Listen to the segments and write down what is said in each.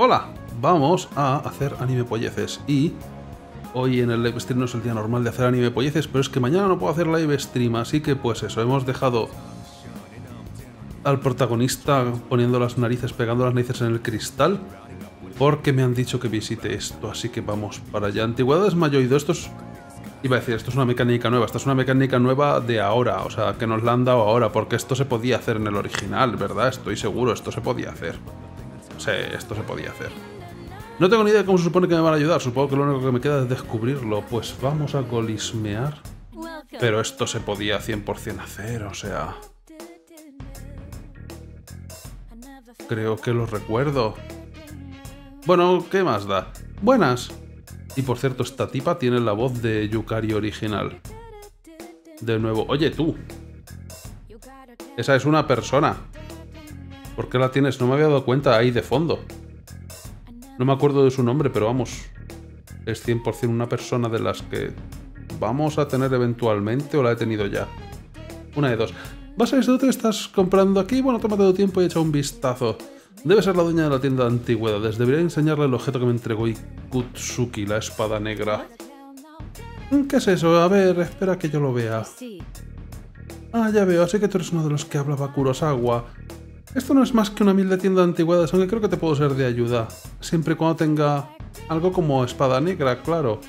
Hola, vamos a hacer anime polleces y hoy en el live stream no es el día normal de hacer anime polleces, pero es que mañana no puedo hacer live stream, así que pues eso, hemos dejado al protagonista poniendo las narices, pegando las narices en el cristal, porque me han dicho que visite esto, así que vamos para allá. Antigüedades Mayoido, esto es... Iba a decir, esto es una mecánica nueva, esta es una mecánica nueva de ahora, o sea, que nos la han dado ahora, porque esto se podía hacer en el original, ¿verdad? Estoy seguro, esto se podía hacer. Sí, esto se podía hacer. No tengo ni idea de cómo se supone que me van a ayudar, supongo que lo único que me queda es descubrirlo. Pues vamos a golismear. Pero esto se podía 100% hacer, o sea... Creo que lo recuerdo. Bueno, ¿qué más da? ¡Buenas! Y por cierto, esta tipa tiene la voz de Yukari original. De nuevo, oye tú. Esa es una persona. ¿Por qué la tienes? No me había dado cuenta ahí de fondo. No me acuerdo de su nombre, pero vamos. Es 100% una persona de las que vamos a tener eventualmente o la he tenido ya. Una de dos. ¿Vas a esto que estás comprando aquí? Bueno, tómate tu tiempo y echa un vistazo. Debe ser la dueña de la tienda de antigüedades. Debería enseñarle el objeto que me entregó Ikutsuki, la espada negra. ¿Qué es eso? A ver, espera que yo lo vea. Ah, ya veo, así que tú eres uno de los que hablaba Kurosawa. Esto no es más que una humilde tienda de antigüedades, aunque creo que te puedo ser de ayuda. Siempre y cuando tenga algo como espada negra, claro.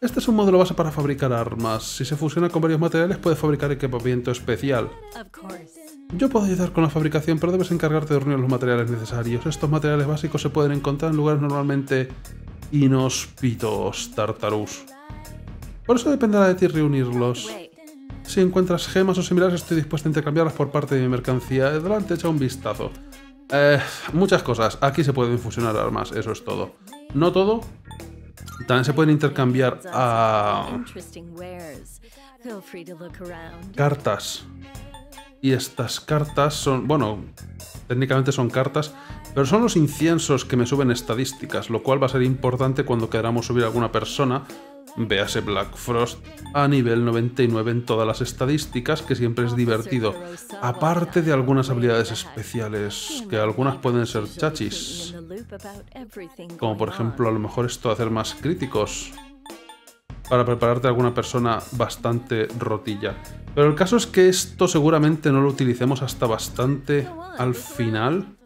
Este es un modelo base para fabricar armas. Si se fusiona con varios materiales, puedes fabricar equipamiento especial. Yo puedo ayudar con la fabricación, pero debes encargarte de reunir los materiales necesarios. Estos materiales básicos se pueden encontrar en lugares normalmente inhóspitos, Tartarus. Por eso dependerá de ti reunirlos. Si encuentras gemas o similares, estoy dispuesto a intercambiarlas por parte de mi mercancía. Adelante, echa un vistazo. Muchas cosas. Aquí se pueden fusionar armas, eso es todo. No todo. También se pueden intercambiar a... cartas. Y estas cartas son, bueno, técnicamente son cartas, pero son los inciensos que me suben estadísticas, lo cual va a ser importante cuando queramos subir a alguna persona, véase Black Frost, a nivel 99 en todas las estadísticas, que siempre es divertido, aparte de algunas habilidades especiales, que algunas pueden ser chachis, como por ejemplo a lo mejor esto de hacer más críticos, para prepararte a alguna persona bastante rotilla. Pero el caso es que esto seguramente no lo utilicemos hasta bastante al final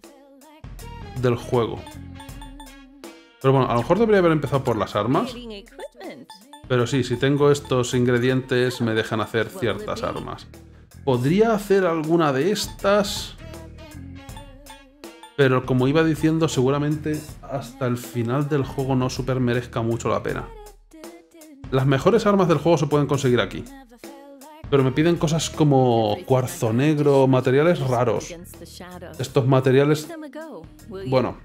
del juego. Pero bueno, a lo mejor debería haber empezado por las armas. Pero sí, si tengo estos ingredientes me dejan hacer ciertas armas. Podría hacer alguna de estas... Pero como iba diciendo, seguramente hasta el final del juego no super merezca mucho la pena. Las mejores armas del juego se pueden conseguir aquí. Pero me piden cosas como cuarzo negro, materiales raros. Estos materiales... Bueno,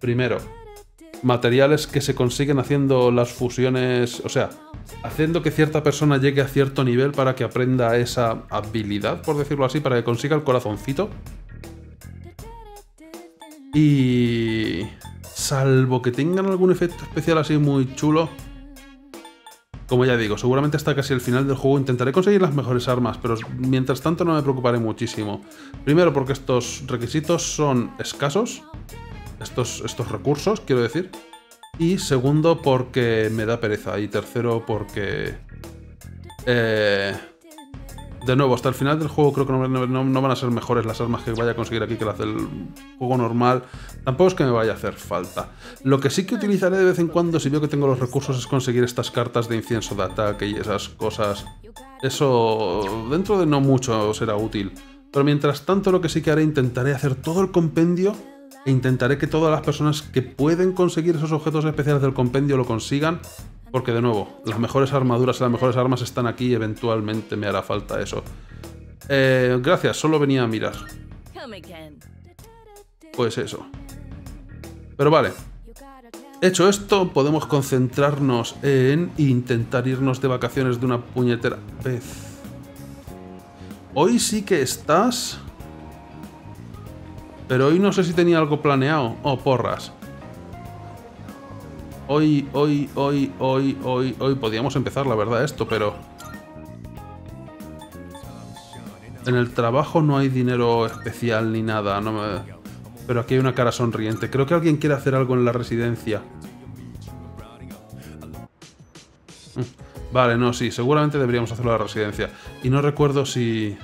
primero, materiales que se consiguen haciendo las fusiones... O sea, haciendo que cierta persona llegue a cierto nivel para que aprenda esa habilidad, por decirlo así, para que consiga el corazoncito. Y... salvo que tengan algún efecto especial así muy chulo... Como ya digo, seguramente hasta casi el final del juego intentaré conseguir las mejores armas, pero mientras tanto no me preocuparé muchísimo. Primero porque estos requisitos son escasos, estos recursos, quiero decir. Y segundo porque me da pereza. Y tercero porque... de nuevo, hasta el final del juego creo que no van a ser mejores las armas que vaya a conseguir aquí que las del juego normal. Tampoco es que me vaya a hacer falta. Lo que sí que utilizaré de vez en cuando, si veo que tengo los recursos, es conseguir estas cartas de incienso de ataque y esas cosas. Eso dentro de no mucho será útil. Pero mientras tanto lo que sí que haré, intentaré hacer todo el compendio e intentaré que todas las personas que pueden conseguir esos objetos especiales del compendio lo consigan. Porque de nuevo, las mejores armaduras y las mejores armas están aquí y eventualmente me hará falta eso. Gracias, solo venía a mirar. Pues eso. Pero vale. Hecho esto, podemos concentrarnos en intentar irnos de vacaciones de una puñetera vez. Hoy sí que estás... Pero hoy no sé si tenía algo planeado. Oh, porras. Hoy podíamos empezar, la verdad, esto, pero... En el trabajo no hay dinero especial ni nada, no me... Pero aquí hay una cara sonriente. Creo que alguien quiere hacer algo en la residencia. Vale, no, sí, seguramente deberíamos hacerlo en la residencia. Y no recuerdo si...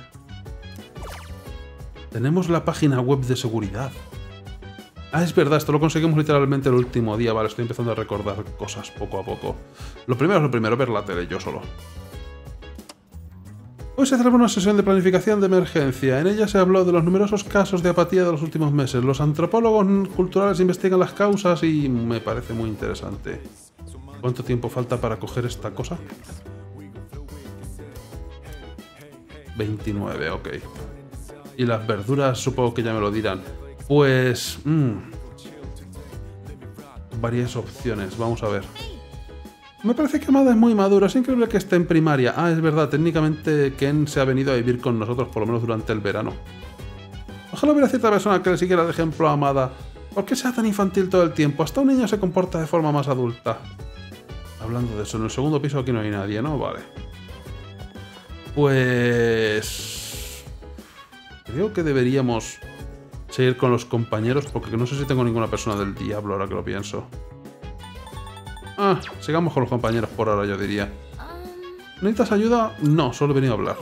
Tenemos la página web de seguridad. Ah, es verdad, esto lo conseguimos literalmente el último día. Vale, estoy empezando a recordar cosas poco a poco. Lo primero es lo primero, ver la tele yo solo. Hoy se celebra una sesión de planificación de emergencia. En ella se habló de los numerosos casos de apatía de los últimos meses. Los antropólogos culturales investigan las causas y me parece muy interesante. ¿Cuánto tiempo falta para coger esta cosa? 29, ok. Y las verduras supongo que ya me lo dirán. Pues... varias opciones, vamos a ver. Me parece que Amada es muy madura, es increíble que esté en primaria. Ah, es verdad, técnicamente Ken se ha venido a vivir con nosotros, por lo menos durante el verano. Ojalá hubiera cierta persona que le siguiera de ejemplo a Amada. ¿Por qué sea tan infantil todo el tiempo? Hasta un niño se comporta de forma más adulta. Hablando de eso, en el segundo piso aquí no hay nadie, ¿no? Vale. Pues... creo que deberíamos seguir con los compañeros, porque no sé si tengo ninguna persona del diablo ahora que lo pienso. Ah, sigamos con los compañeros por ahora, yo diría. ¿Necesitas ayuda? No, solo he venido a hablar.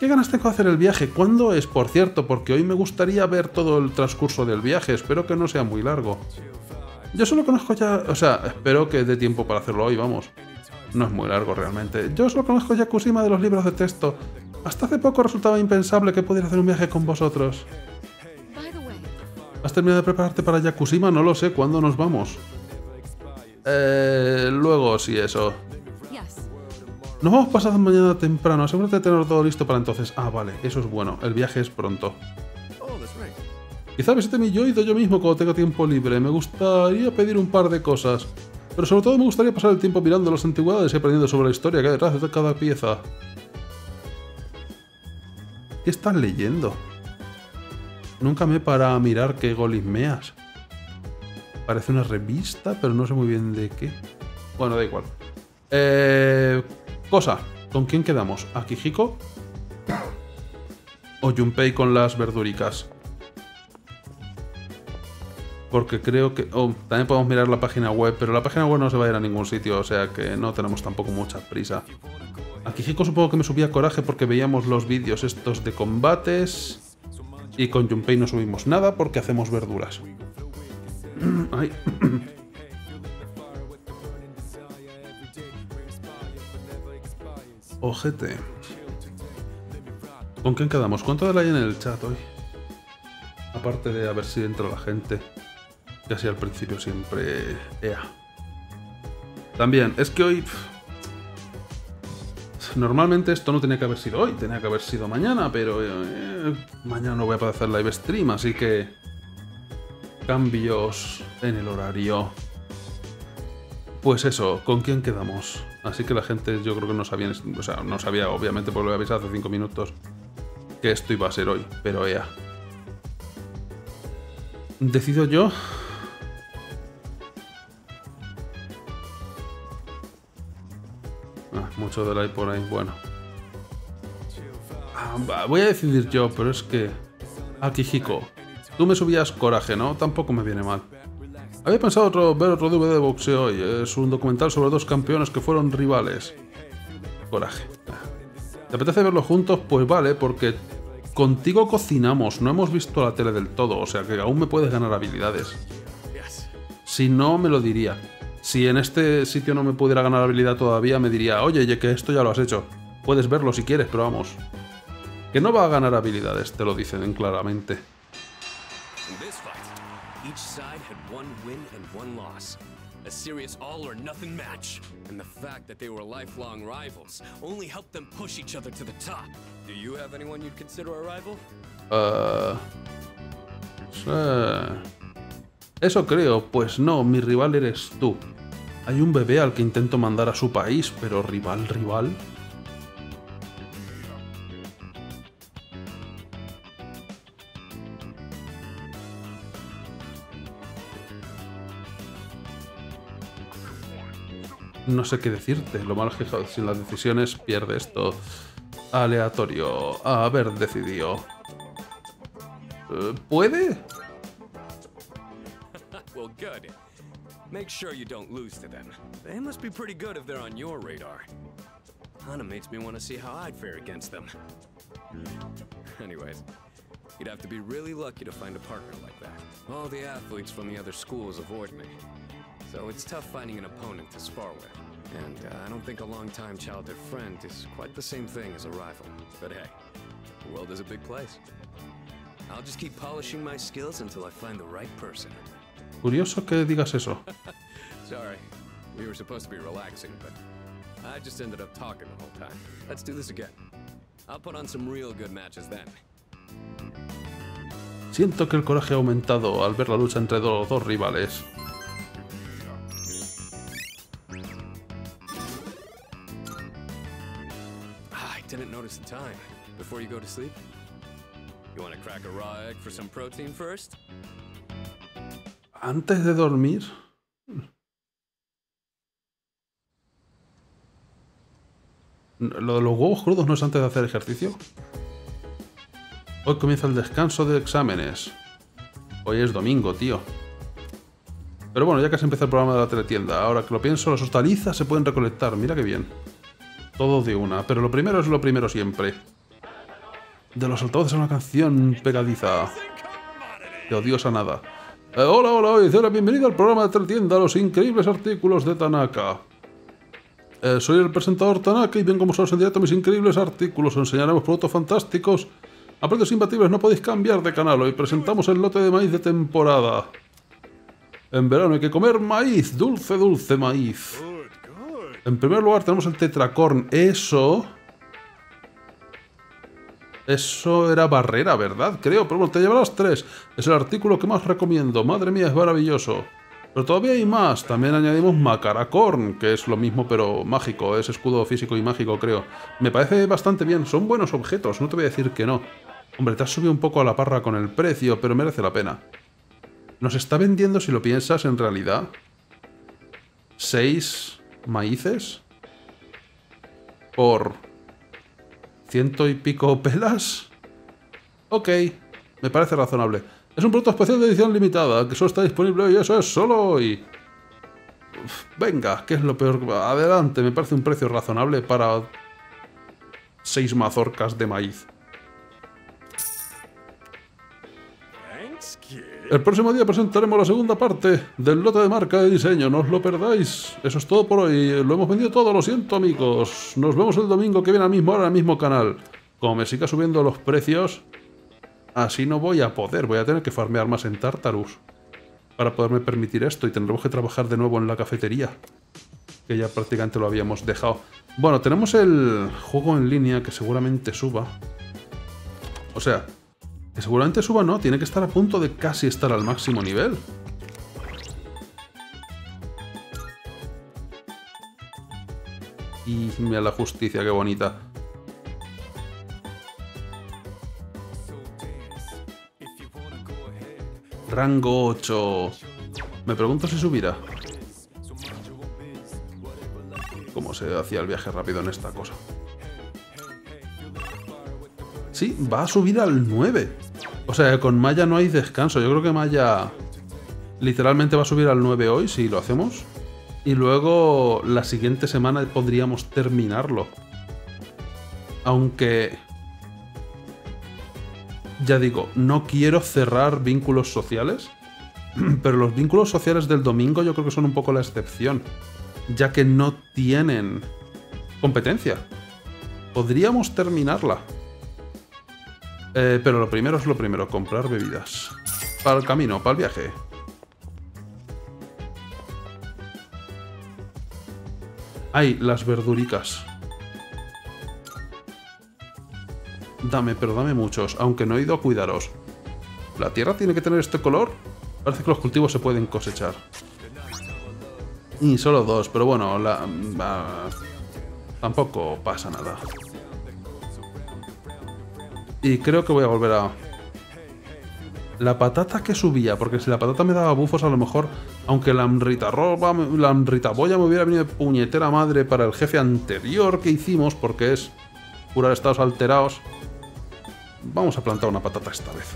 ¿Qué ganas tengo de hacer el viaje? ¿Cuándo es, por cierto? Porque hoy me gustaría ver todo el transcurso del viaje. Espero que no sea muy largo. Yo solo conozco ya... O sea, espero que dé tiempo para hacerlo hoy, vamos. No es muy largo, realmente. Yo solo conozco Yakushima de los libros de texto. Hasta hace poco resultaba impensable que pudiera hacer un viaje con vosotros. ¿Has terminado de prepararte para Yakushima? No lo sé. ¿Cuándo nos vamos? Luego sí, eso. Nos vamos pasado mañana temprano. Asegúrate de tener todo listo para entonces. Ah, vale, eso es bueno. El viaje es pronto. Quizá visite mi yoido yo mismo cuando tenga tiempo libre. Me gustaría pedir un par de cosas. Pero sobre todo me gustaría pasar el tiempo mirando las antigüedades y aprendiendo sobre la historia que hay detrás de cada pieza. ¿Qué estás leyendo? Nunca me para mirar qué golismeas. Parece una revista, pero no sé muy bien de qué. Bueno, da igual. Cosa, ¿con quién quedamos? ¿Akihiko? ¿O Junpei con las verduricas? Porque creo que... Oh, también podemos mirar la página web, pero la página web no se va a ir a ningún sitio, o sea que no tenemos tampoco mucha prisa. Akihiko supongo que me subía coraje porque veíamos los vídeos estos de combates y con Junpei no subimos nada porque hacemos verduras. Ay. Ojete. ¿Con quién quedamos? ¿Cuánto de like en el chat hoy? Aparte de a ver si entra la gente. Casi al principio siempre... Ea. También, es que hoy... Normalmente esto no tenía que haber sido hoy, tenía que haber sido mañana, pero... mañana no voy a poder hacer live stream, así que... Cambios en el horario. Pues eso, ¿con quién quedamos? Así que la gente yo creo que no sabía, o sea, no sabía obviamente porque lo había avisado hace 5 minutos que esto iba a ser hoy, pero ea. ¿Decido yo? Ah, mucho de like por ahí, bueno. Ah, voy a decidir yo, pero es que... Akihiko. Tú me subías coraje, ¿no? Tampoco me viene mal. Había pensado ver otro DVD de boxeo hoy. Es un documental sobre dos campeones que fueron rivales. Coraje. ¿Te apetece verlo juntos? Pues vale, porque contigo cocinamos. No hemos visto la tele del todo, o sea que aún me puedes ganar habilidades. Si no, me lo diría. Si en este sitio no me pudiera ganar habilidad todavía, me diría, oye, que esto ya lo has hecho. Puedes verlo si quieres, pero vamos. Que no va a ganar habilidades, te lo dicen claramente. Eso creo, pues no, mi rival eres tú. Hay un bebé al que intento mandar a su país, pero rival... No sé qué decirte. Lo malo es que sin las decisiones pierde esto. Aleatorio. A ver, decidió. ¿Puede? Well, good. Make sure you don't lose to them. They must be pretty good if they're on your radar. Hana makes me want to see how I'd fare against them. Anyways, you'd have to be really lucky to find a partner like that. All the athletes from the other schools avoid me. So it's tough finding an opponent to spar with. And I don't think a long-time childhood friend is quite the same thing as a rival. But hey, the world is a big place. I'll just keep polishing my skills until I find the right person. Curioso que digas eso. Sorry, we were supposed to be relaxing, but I just ended up talking the whole time. Let's do this again. I'll put on some real good matches then. Siento que el coraje ha aumentado al ver la lucha entre dos rivales. Didn't notice the time. Before you go to sleep, you want to crack a raw egg for some protein first? Antes de dormir. Lo de los huevos crudos no es antes de hacer ejercicio. Hoy comienza el descanso de exámenes. Hoy es domingo, tío. Pero bueno, ya casi empieza el programa de la teletienda. Ahora que lo pienso, las hortalizas se pueden recolectar. Mira qué bien. Todo de una, pero lo primero es lo primero siempre. De los altavoces a una canción pegadiza. De odiosa nada. Hola, hola, hola, bienvenido al programa de Teletienda, los increíbles artículos de Tanaka. Soy el presentador Tanaka y vengo a mostraros en directo mis increíbles artículos. Os enseñaremos productos fantásticos. A precios imbatibles, no podéis cambiar de canal. Hoy presentamos el lote de maíz de temporada. En verano hay que comer maíz, dulce, dulce maíz. En primer lugar tenemos el tetracorn. Eso era barrera, ¿verdad? Creo, pero bueno, te llevarás 3. Es el artículo que más recomiendo. Madre mía, es maravilloso. Pero todavía hay más. También añadimos macaracorn, que es lo mismo pero mágico. Es escudo físico y mágico, creo. Me parece bastante bien. Son buenos objetos, no te voy a decir que no. Hombre, te has subido un poco a la parra con el precio, pero merece la pena. Nos está vendiendo, si lo piensas, en realidad, 6... maíces por 100 y pico pelas. Ok, me parece razonable. Es un producto especial de edición limitada que solo está disponible hoy, eso es, solo hoy. Uf, venga, que es lo peor. Adelante, me parece un precio razonable para 6 mazorcas de maíz. El próximo día presentaremos la segunda parte del lote de marca de diseño, no os lo perdáis. Eso es todo por hoy, lo hemos vendido todo, lo siento amigos. Nos vemos el domingo que viene a la misma hora en el mismo canal. Como me siga subiendo los precios, así no voy a poder, voy a tener que farmear más en Tartarus para poderme permitir esto y tendremos que trabajar de nuevo en la cafetería, que ya prácticamente lo habíamos dejado. Bueno, tenemos el juego en línea que seguramente suba. O sea... que seguramente suba, no, tiene que estar a punto de casi estar al máximo nivel. Y mira la justicia, qué bonita. Rango 8. Me pregunto si subirá. ¿Cómo se hacía el viaje rápido en esta cosa? Sí, va a subir al 9. O sea, con Maya no hay descanso. Yo creo que Maya literalmente va a subir al 9 hoy, si lo hacemos. Y luego la siguiente semana podríamos terminarlo. Aunque... ya digo, no quiero cerrar vínculos sociales. Pero los vínculos sociales del domingo yo creo que son un poco la excepción. Ya que no tienen competencia. Podríamos terminarla. Pero lo primero es lo primero, comprar bebidas. Para el camino, para el viaje. Ay, las verduricas. Dame, pero dame muchos, aunque no he ido a cuidaros. ¿La tierra tiene que tener este color? Parece que los cultivos se pueden cosechar. Y solo 2, pero bueno, tampoco pasa nada. Y creo que voy a volver a... la patata que subía, porque si la patata me daba bufos a lo mejor... aunque la amritaboya me hubiera venido de puñetera madre para el jefe anterior que hicimos, porque es curar estados alterados. Vamos a plantar una patata esta vez.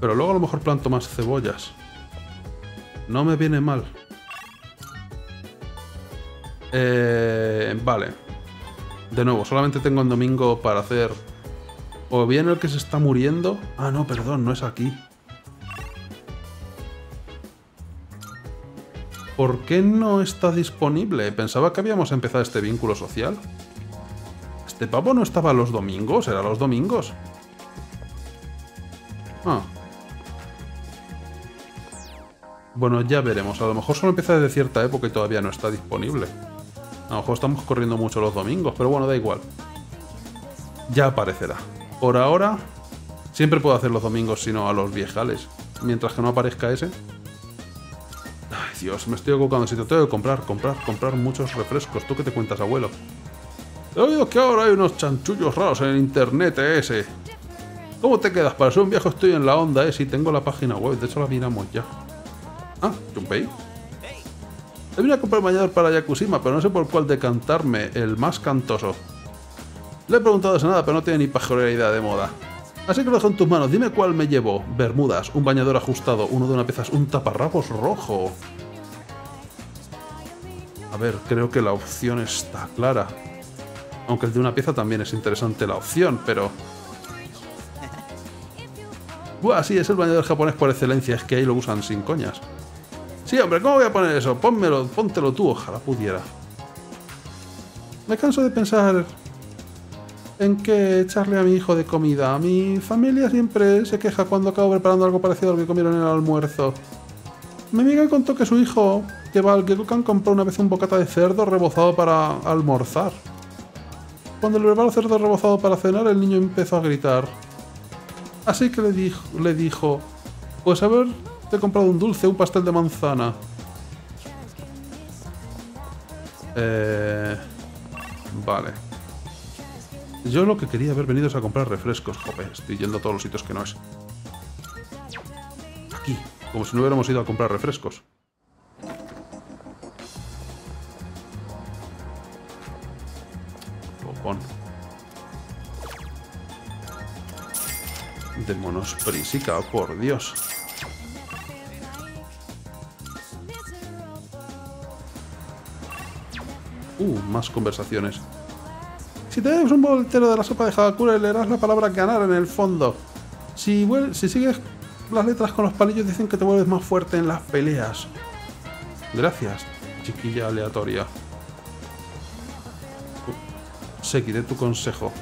Pero luego a lo mejor planto más cebollas. No me viene mal. Vale. De nuevo, solamente tengo el domingo para hacer... O bien el que se está muriendo... Ah, no, perdón, no es aquí. ¿Por qué no está disponible? Pensaba que habíamos empezado este vínculo social. ¿Este pavo no estaba los domingos? ¿Era los domingos? Ah. Bueno, ya veremos. A lo mejor solo empieza desde cierta época y todavía no está disponible. A lo mejor estamos corriendo mucho los domingos, pero bueno, da igual. Ya aparecerá. Por ahora, siempre puedo hacer los domingos, sino a los viejales. Mientras que no aparezca ese... Dios, me estoy equivocando. Si te tengo que comprar muchos refrescos. ¿Tú qué te cuentas, abuelo? He oído que ahora hay unos chanchullos raros en el internet ese. ¿Cómo te quedas? Para ser un viejo estoy en la onda, sí, tengo la página web. De hecho, la miramos ya. Ah, Junpei. He venido a comprar mañana para Yakushima, pero no sé por cuál decantarme. El más cantoso. Le he preguntado a Sanada, pero no tiene ni pajolera idea de moda. Así que lo dejo en tus manos. Dime cuál me llevo. Bermudas, un bañador ajustado, uno de una pieza, un taparrabos rojo... A ver, creo que la opción está clara. Aunque el de una pieza también es interesante la opción, pero... Buah, sí, es el bañador japonés por excelencia, es que ahí lo usan sin coñas. Sí, hombre, ¿cómo voy a poner eso? Póntelo tú, ojalá pudiera. Me canso de pensar en qué echarle a mi hijo de comida. Mi familia siempre se queja cuando acabo preparando algo parecido a lo que comieron en el almuerzo. Mi amiga contó que su hijo... que Val Gekukan compró una vez un bocata de cerdo rebozado para almorzar. Cuando le preparó cerdo rebozado para cenar, el niño empezó a gritar. Así que le dijo, pues a ver, te he comprado un dulce, un pastel de manzana. Vale. Yo lo que quería haber venido es a comprar refrescos. Joder, estoy yendo a todos los sitios que no es. Aquí, como si no hubiéramos ido a comprar refrescos. Démonos prisica, por Dios. Más conversaciones. Si te bebes un voltero de la sopa de Hadakura y leerás la palabra ganar en el fondo. Si sigues las letras con los palillos dicen que te vuelves más fuerte en las peleas. Gracias, chiquilla aleatoria. Seguiré tu consejo.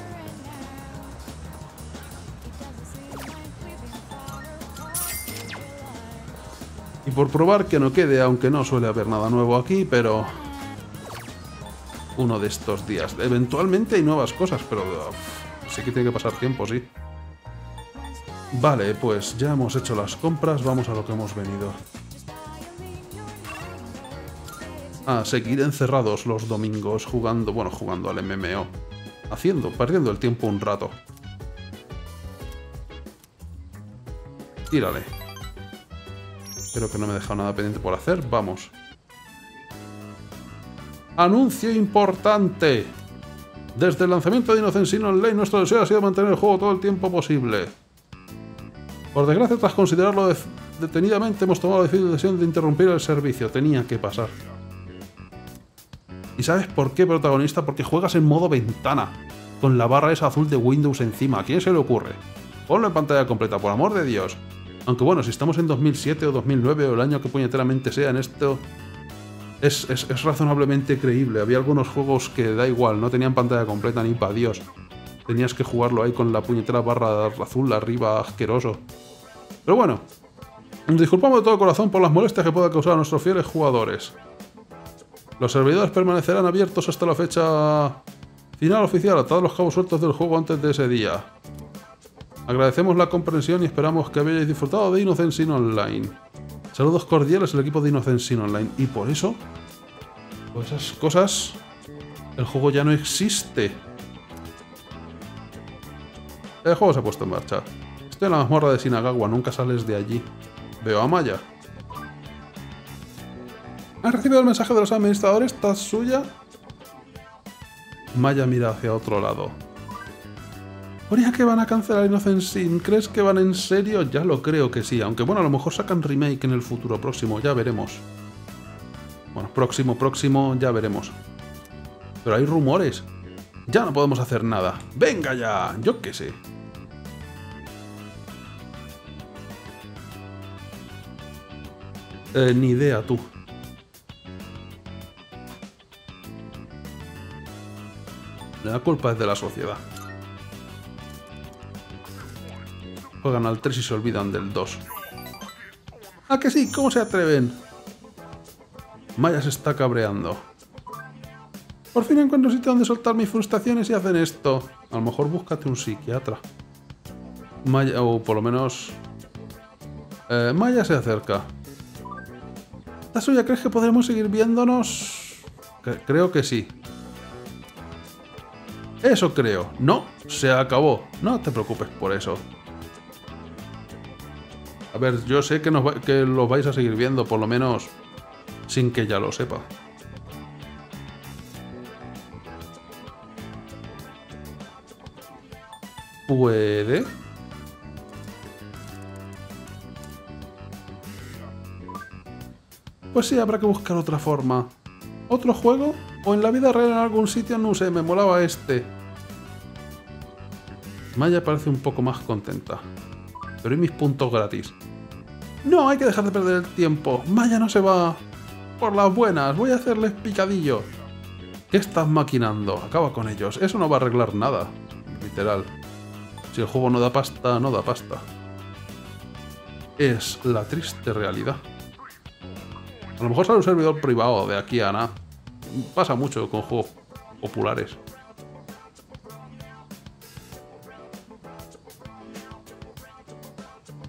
Y por probar que no quede, aunque no suele haber nada nuevo aquí, pero... Uno de estos días. Eventualmente hay nuevas cosas, pero... sí que tiene que pasar tiempo, sí. Vale, pues ya hemos hecho las compras, vamos a lo que hemos venido. A seguir encerrados los domingos jugando, bueno, jugando al MMO. Perdiendo el tiempo un rato. Tírale. Creo que no me he dejado nada pendiente por hacer, vamos. ¡Anuncio importante! Desde el lanzamiento de Innocent Sin Online, nuestro deseo ha sido mantener el juego todo el tiempo posible. Por desgracia, tras considerarlo detenidamente, hemos tomado la difícil decisión de interrumpir el servicio. Tenía que pasar. ¿Y sabes por qué, protagonista? Porque juegas en modo ventana, con la barra esa azul de Windows encima. ¿A quién se le ocurre? Ponlo en pantalla completa, por amor de Dios. Aunque bueno, si estamos en 2007 o 2009 o el año que puñeteramente sea en esto, es razonablemente creíble. Había algunos juegos que da igual, no tenían pantalla completa ni para Dios. Tenías que jugarlo ahí con la puñetera barra azul arriba, asqueroso. Pero bueno, nos disculpamos de todo corazón por las molestias que pueda causar a nuestros fieles jugadores. Los servidores permanecerán abiertos hasta la fecha final oficial, atados los cabos sueltos del juego antes de ese día. Agradecemos la comprensión y esperamos que habéis disfrutado de Innocent Sin Online. Saludos cordiales al equipo de Innocent Sin Online. Y por eso, por esas cosas, el juego ya no existe. El juego se ha puesto en marcha. Estoy en la mazmorra de Shinagawa, nunca sales de allí. Veo a Maya. ¿Has recibido el mensaje de los administradores? ¿Tatsuya? Maya mira hacia otro lado. ¿Oreja que van a cancelar Innocent Sin? ¿Crees que van en serio? Ya lo creo que sí, aunque bueno, a lo mejor sacan remake en el futuro próximo, ya veremos. Bueno, próximo, ya veremos. Pero hay rumores. Ya no podemos hacer nada. ¡Venga ya! Yo qué sé. Ni idea, tú. La culpa es de la sociedad. Juegan al 3 y se olvidan del 2. ¡Ah, que sí! ¿Cómo se atreven? Maya se está cabreando. Por fin encuentro un sitio donde soltar mis frustraciones y hacen esto. A lo mejor búscate un psiquiatra. Maya, o por lo menos... Maya se acerca. ¿Tatsuya, crees que podremos seguir viéndonos? Creo que sí. Eso creo. No, se acabó. No te preocupes por eso. A ver, yo sé que, que los vais a seguir viendo, por lo menos sin que ya lo sepa. Puede. Pues sí, habrá que buscar otra forma. ¿Otro juego? ¿O en la vida real en algún sitio? No sé, me molaba este. Maya parece un poco más contenta. Pero ¿y mis puntos gratis? No, hay que dejar de perder el tiempo. Maya no se va. Por las buenas, voy a hacerles picadillo. ¿Qué estás maquinando? Acaba con ellos. Eso no va a arreglar nada. Literal. Si el juego no da pasta, no da pasta. Es la triste realidad. A lo mejor sale un servidor privado de aquí a nada. Pasa mucho con juegos populares.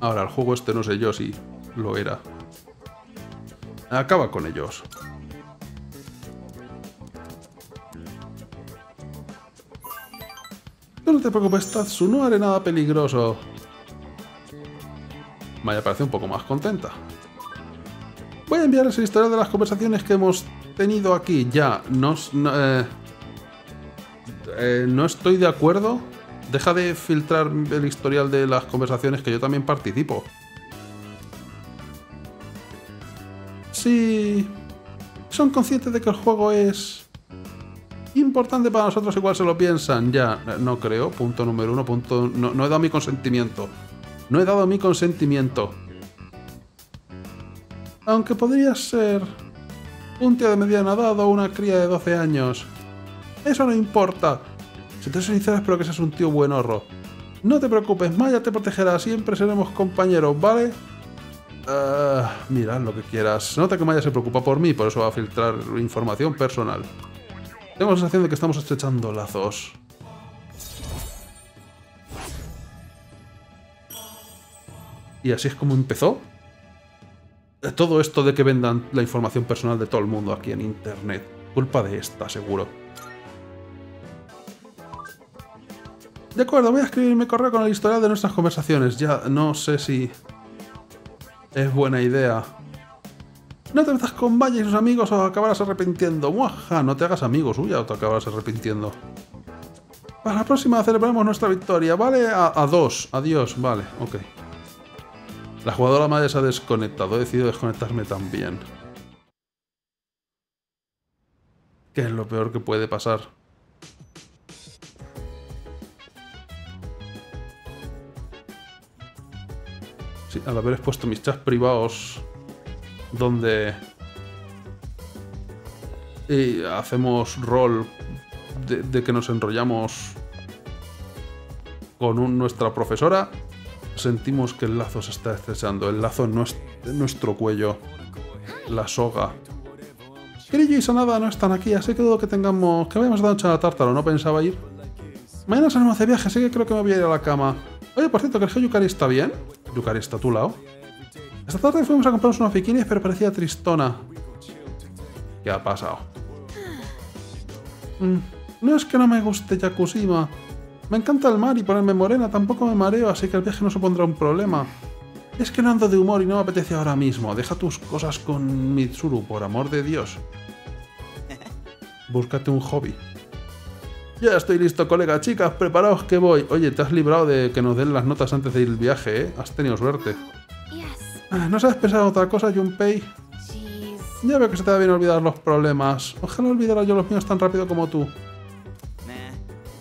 Ahora, el juego este no sé yo si lo era. Acaba con ellos. No te preocupes, Tatsu, no haré nada peligroso. Maya parece un poco más contenta. Voy a enviarles el historial de las conversaciones que hemos tenido aquí. Ya, no estoy de acuerdo. Deja de filtrar el historial de las conversaciones que yo también participo. Sí. Son conscientes de que el juego es importante para nosotros, igual se lo piensan. Ya, no creo. Punto número uno. No he dado mi consentimiento. No he dado mi consentimiento. Aunque podría ser un tío de mediana edad o una cría de 12 años. Eso no importa. Si te soy sincero, espero que seas un tío buen horro. No te preocupes, Maya te protegerá. Siempre seremos compañeros, ¿vale? Mirad lo que quieras. Se nota que Maya se preocupa por mí, por eso va a filtrar información personal. Tengo la sensación de que estamos estrechando lazos. Y así es como empezó. Todo esto de que vendan la información personal de todo el mundo aquí en internet. Culpa de esta, seguro. De acuerdo, voy a escribir mi correo con el historial de nuestras conversaciones. Ya no sé si es buena idea. No te metas con Valle y sus amigos o acabarás arrepintiendo. ¡Muaja! No te hagas amigos, o te acabarás arrepintiendo. Para la próxima celebramos nuestra victoria, ¿vale? A dos. Adiós, vale, ok. La jugadora madre se ha desconectado. He decidido desconectarme también. ¿Qué es lo peor que puede pasar? Sí, al haber expuesto mis chats privados donde y hacemos rol de que nos enrollamos con nuestra profesora. Sentimos que el lazo se está estrechando. El lazo no es de nuestro cuello. La soga. Kirijo y Sanada no están aquí, así que dudo que tengamos... Que vayamos a la noche a Tartarus, no pensaba ir. Mañana salimos de viaje, así que creo que me voy a ir a la cama. Oye, por cierto, ¿crees que Yukari está bien? Yukari está a tu lado. Esta tarde fuimos a comprarnos unos bikinis, pero parecía tristona. ¿Qué ha pasado? No es que no me guste Yakushima. Me encanta el mar y ponerme morena, tampoco me mareo, así que el viaje no supondrá un problema. Es que no ando de humor y no me apetece ahora mismo. Deja tus cosas con Mitsuru, por amor de Dios. Búscate un hobby. Ya estoy listo, colega. Chicas, preparaos que voy. Oye, te has librado de que nos den las notas antes de ir el viaje, ¿eh? Has tenido suerte. ¿No sabes pensar en otra cosa, Junpei? Ya veo que se te da bien olvidar los problemas. Ojalá olvidara yo los míos tan rápido como tú.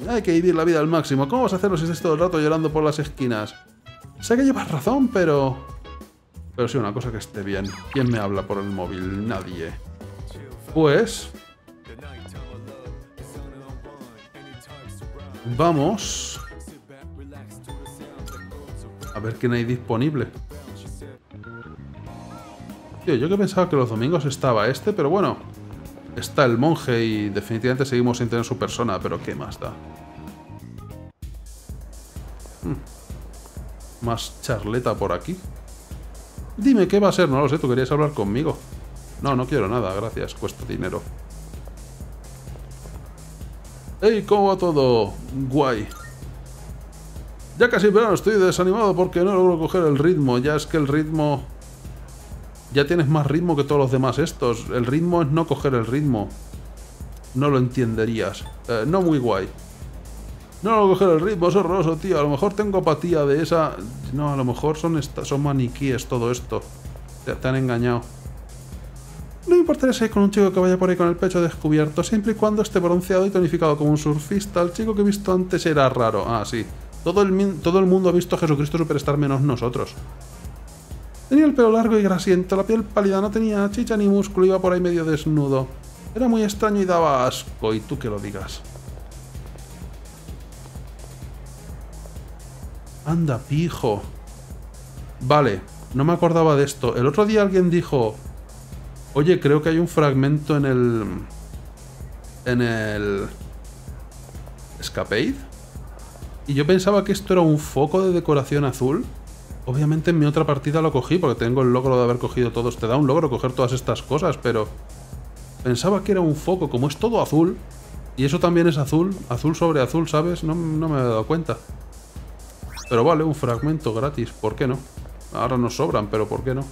Hay que vivir la vida al máximo. ¿Cómo vas a hacerlo si estés todo el rato llorando por las esquinas? Sé que llevas razón, pero... Pero sí, una cosa que esté bien. ¿Quién me habla por el móvil? Nadie. Pues... Vamos a ver quién hay disponible. Tío, yo que pensaba que los domingos estaba este, pero bueno, está el monje y definitivamente seguimos sin tener su persona, pero qué más da. Más charleta por aquí. Dime qué va a ser, no lo sé, tú querías hablar conmigo. No, no quiero nada, gracias, cuesta dinero. ¡Ey! ¿Cómo va todo? Guay. Ya casi verano, estoy desanimado porque no logro coger el ritmo. Ya es que el ritmo... Ya tienes más ritmo que todos los demás estos. El ritmo es no coger el ritmo. No lo entenderías. No muy guay. No logro coger el ritmo, es horroroso, tío. A lo mejor tengo apatía de esa... No, a lo mejor son maniquíes todo esto. Te han engañado. No me importaría salir con un chico que vaya por ahí con el pecho descubierto, siempre y cuando esté bronceado y tonificado como un surfista. El chico que he visto antes era raro. Ah, sí. Todo el mundo ha visto a Jesucristo Superstar menos nosotros. Tenía el pelo largo y grasiento, la piel pálida, no tenía chicha ni músculo, iba por ahí medio desnudo. Era muy extraño y daba asco, y tú que lo digas. Anda, pijo. Vale, no me acordaba de esto. El otro día alguien dijo... Oye, creo que hay un fragmento en el... Escapade. Y yo pensaba que esto era un foco de decoración azul. Obviamente en mi otra partida lo cogí, porque tengo el logro de haber cogido todos. Te da un logro coger todas estas cosas, pero... Pensaba que era un foco, como es todo azul. Y eso también es azul, azul sobre azul, ¿sabes? No me había dado cuenta. Pero vale, un fragmento gratis, ¿por qué no? Ahora nos sobran, pero ¿por qué no?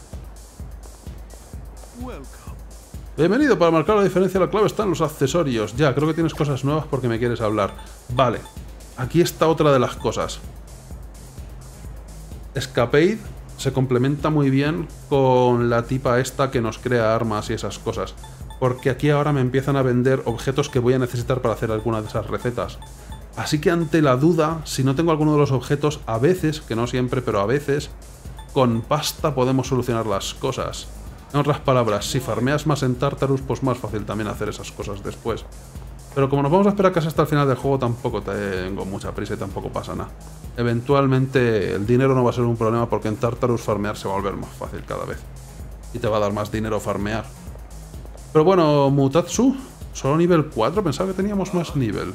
Bienvenido, para marcar la diferencia la clave está en los accesorios. Ya, creo que tienes cosas nuevas porque me quieres hablar. Vale, aquí está otra de las cosas. Escapade se complementa muy bien con la tipa esta que nos crea armas y esas cosas, porque aquí ahora me empiezan a vender objetos que voy a necesitar para hacer alguna de esas recetas. Así que ante la duda, si no tengo alguno de los objetos, a veces, que no siempre, pero a veces, con pasta podemos solucionar las cosas. En otras palabras, si farmeas más en Tartarus, pues más fácil también hacer esas cosas después. Pero como nos vamos a esperar casi hasta el final del juego, tampoco tengo mucha prisa y tampoco pasa nada. Eventualmente el dinero no va a ser un problema porque en Tartarus farmear se va a volver más fácil cada vez. Y te va a dar más dinero farmear. Pero bueno, Mutatsu, solo nivel 4, pensaba que teníamos más nivel.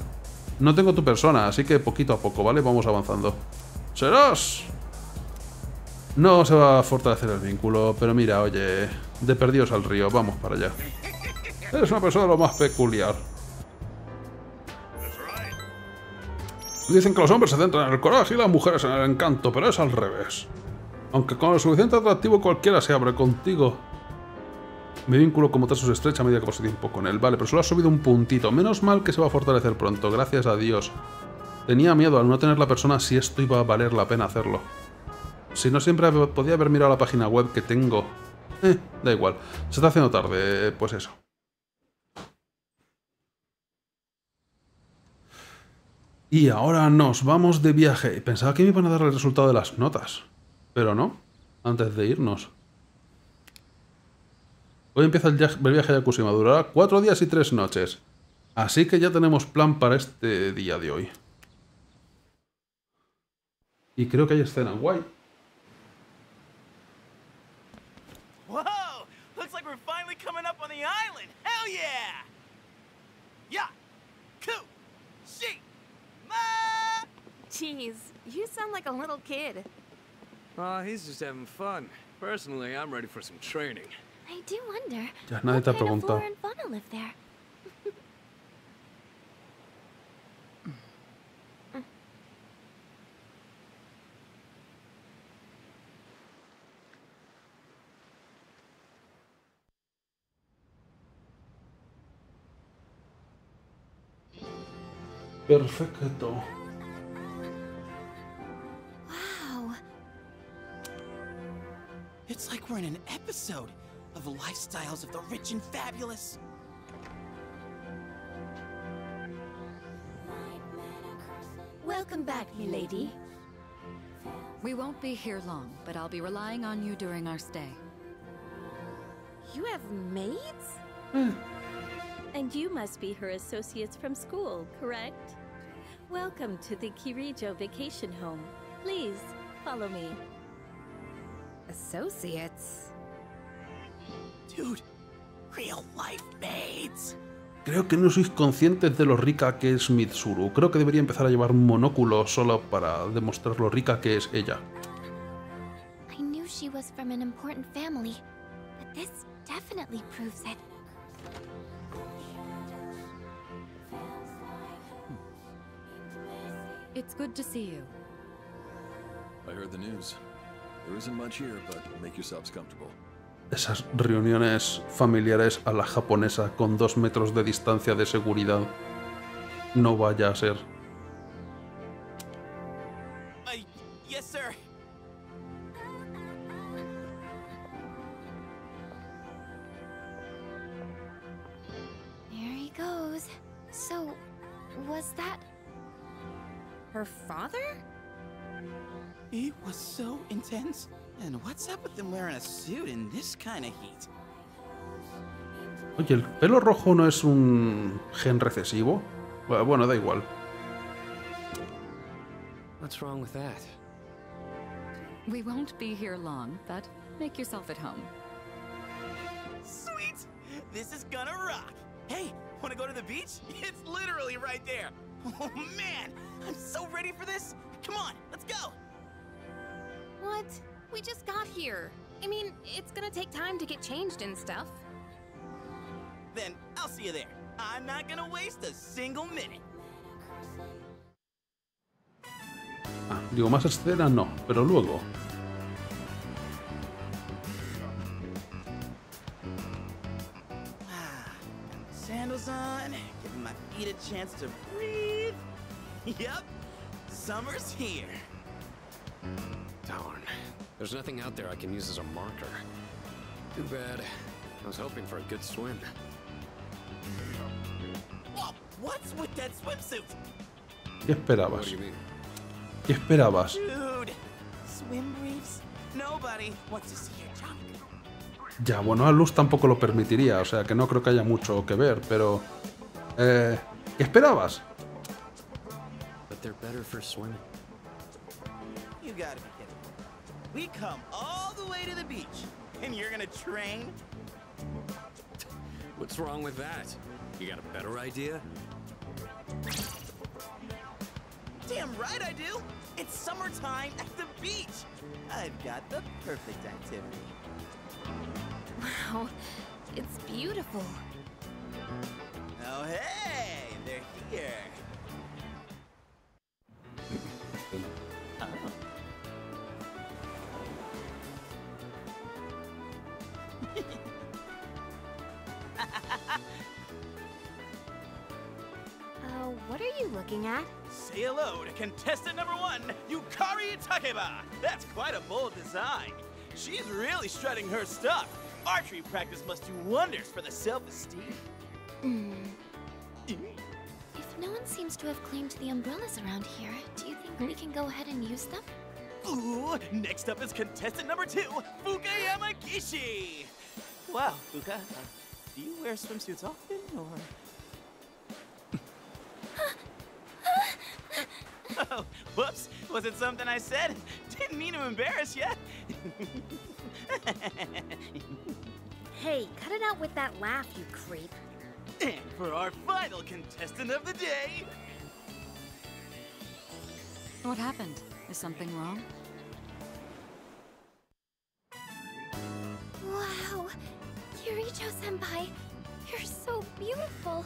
No tengo tu persona, así que poquito a poco, ¿vale? Vamos avanzando. ¡Serás! No se va a fortalecer el vínculo, pero mira, oye, de perdidos al río, vamos para allá. Eres una persona lo más peculiar. Dicen que los hombres se centran en el coraje y las mujeres en el encanto, pero es al revés. Aunque con lo suficiente atractivo cualquiera se abre contigo. Mi vínculo como tal se estrecha a medida que paso tiempo con él. Vale, pero solo ha subido un puntito. Menos mal que se va a fortalecer pronto, gracias a Dios. Tenía miedo al no tener la persona si esto iba a valer la pena hacerlo. Si no siempre podía haber mirado la página web que tengo. Da igual. Se está haciendo tarde, pues eso. Y ahora nos vamos de viaje. Pensaba que me iban a dar el resultado de las notas. Pero no, antes de irnos. Hoy empieza el viaje a Yakushima. Durará 4 días y 3 noches. Así que ya tenemos plan para este día de hoy. Y creo que hay escena guay. Jeez, you sound like a little kid. Oh, he's just having fun. Personally, I'm ready for some training. I do wonder. Ya nadie te ha preguntado. Perfecto. Wow. It's like we're in an episode of Lifestyles of the Rich and Fabulous. Welcome back, milady. We won't be here long, but I'll be relying on you during our stay. You have maids? And you must be her associates from school, correct? Welcome to the Kirijo Vacation Home. Please, follow me. Associates? Dude, real life maids! Creo que no sois conscientes de lo rica que es Mitsuru. Creo que debería empezar a llevar un monóculo solo para demostrar lo rica que es ella. I knew she was from an important family, but this definitely proves it. It's good to see you. I heard the news. There isn't much here, but make yourselves comfortable. Esas reuniones familiares a la japonesa con 2 metros de distancia de seguridad. No vaya a ser. Yes, sir. There he goes. So, was that her father? It was so intense. And what's up with them wearing a suit in this kind of heat? Oye, ¿el pelo rojo no es un gen recesivo? Bueno, da igual. What's wrong with that? We won't be here long, but make yourself at home. Sweet! This is gonna rock! Hey, wanna go to the beach? It's literally right there! Oh man! I'm so ready for this! Come on, let's go! What? We just got here. I mean, it's gonna take time to get changed and stuff. Then I'll see you there. I'm not gonna waste a single minute. Ah, digo, más escena no, pero luego. Sandals on, giving my feet a chance to breathe. Yep, summer's here. Darn. There's nothing out there I can use as a marker. Too bad. I was hoping for a good swim. Whoa, what's with that swimsuit? ¿Qué esperabas? ¿Qué esperabas? Dude, swim briefs? Nobody wants to see your junk. Ya, bueno, a Luz tampoco lo permitiría, o sea que no creo que haya mucho que ver, pero ¿qué esperabas? But they're better for swimming. You got it. We come all the way to the beach, and you're gonna train? What's wrong with that? You got a better idea? Damn right I do! It's summertime at the beach! I've got the perfect activity. Wow, it's beautiful. Oh hey, they're here. What are you looking at? Say hello to contestant number 1, Yukari Takeba. That's quite a bold design. She's really strutting her stuff. Archery practice must do wonders for the self-esteem. If no one seems to have claimed the umbrellas around here, do you think we can go ahead and use them? Ooh, next up is contestant number 2, Fuka Yamagishi. Wow, Fuka, do you wear swimsuits often, or...? Oh, whoops, was it something I said? Didn't mean to embarrass ya. Hey, cut it out with that laugh, you creep. And for our final contestant of the day... What happened? Is something wrong? Wow, Kirijo-senpai, you're so beautiful.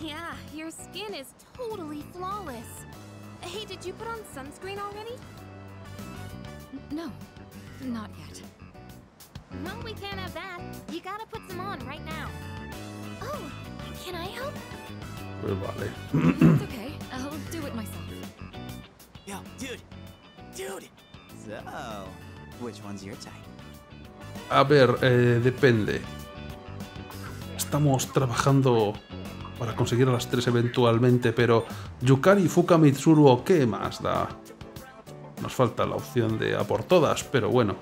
Yeah, your skin is totally flawless. Hey, did you put on sunscreen already? No, not yet. No, we can't have that. You gotta put some on right now. Oh, Pues vale. A ver, depende. Estamos trabajando para conseguir a las tres eventualmente, pero Yukari, Fuka, Mitsuru o qué más da. Nos falta la opción de a por todas, pero bueno.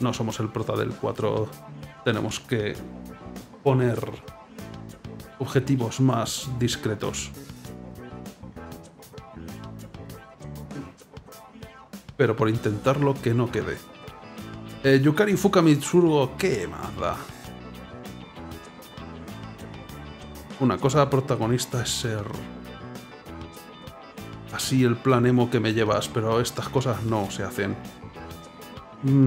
No somos el prota del 4. Tenemos que poner objetivos más discretos. Pero por intentarlo que no quede. Yukari, Fuka, Mitsuru, ¿qué más da? Una cosa protagonista es ser... así el plan emo que me llevas, pero estas cosas no se hacen.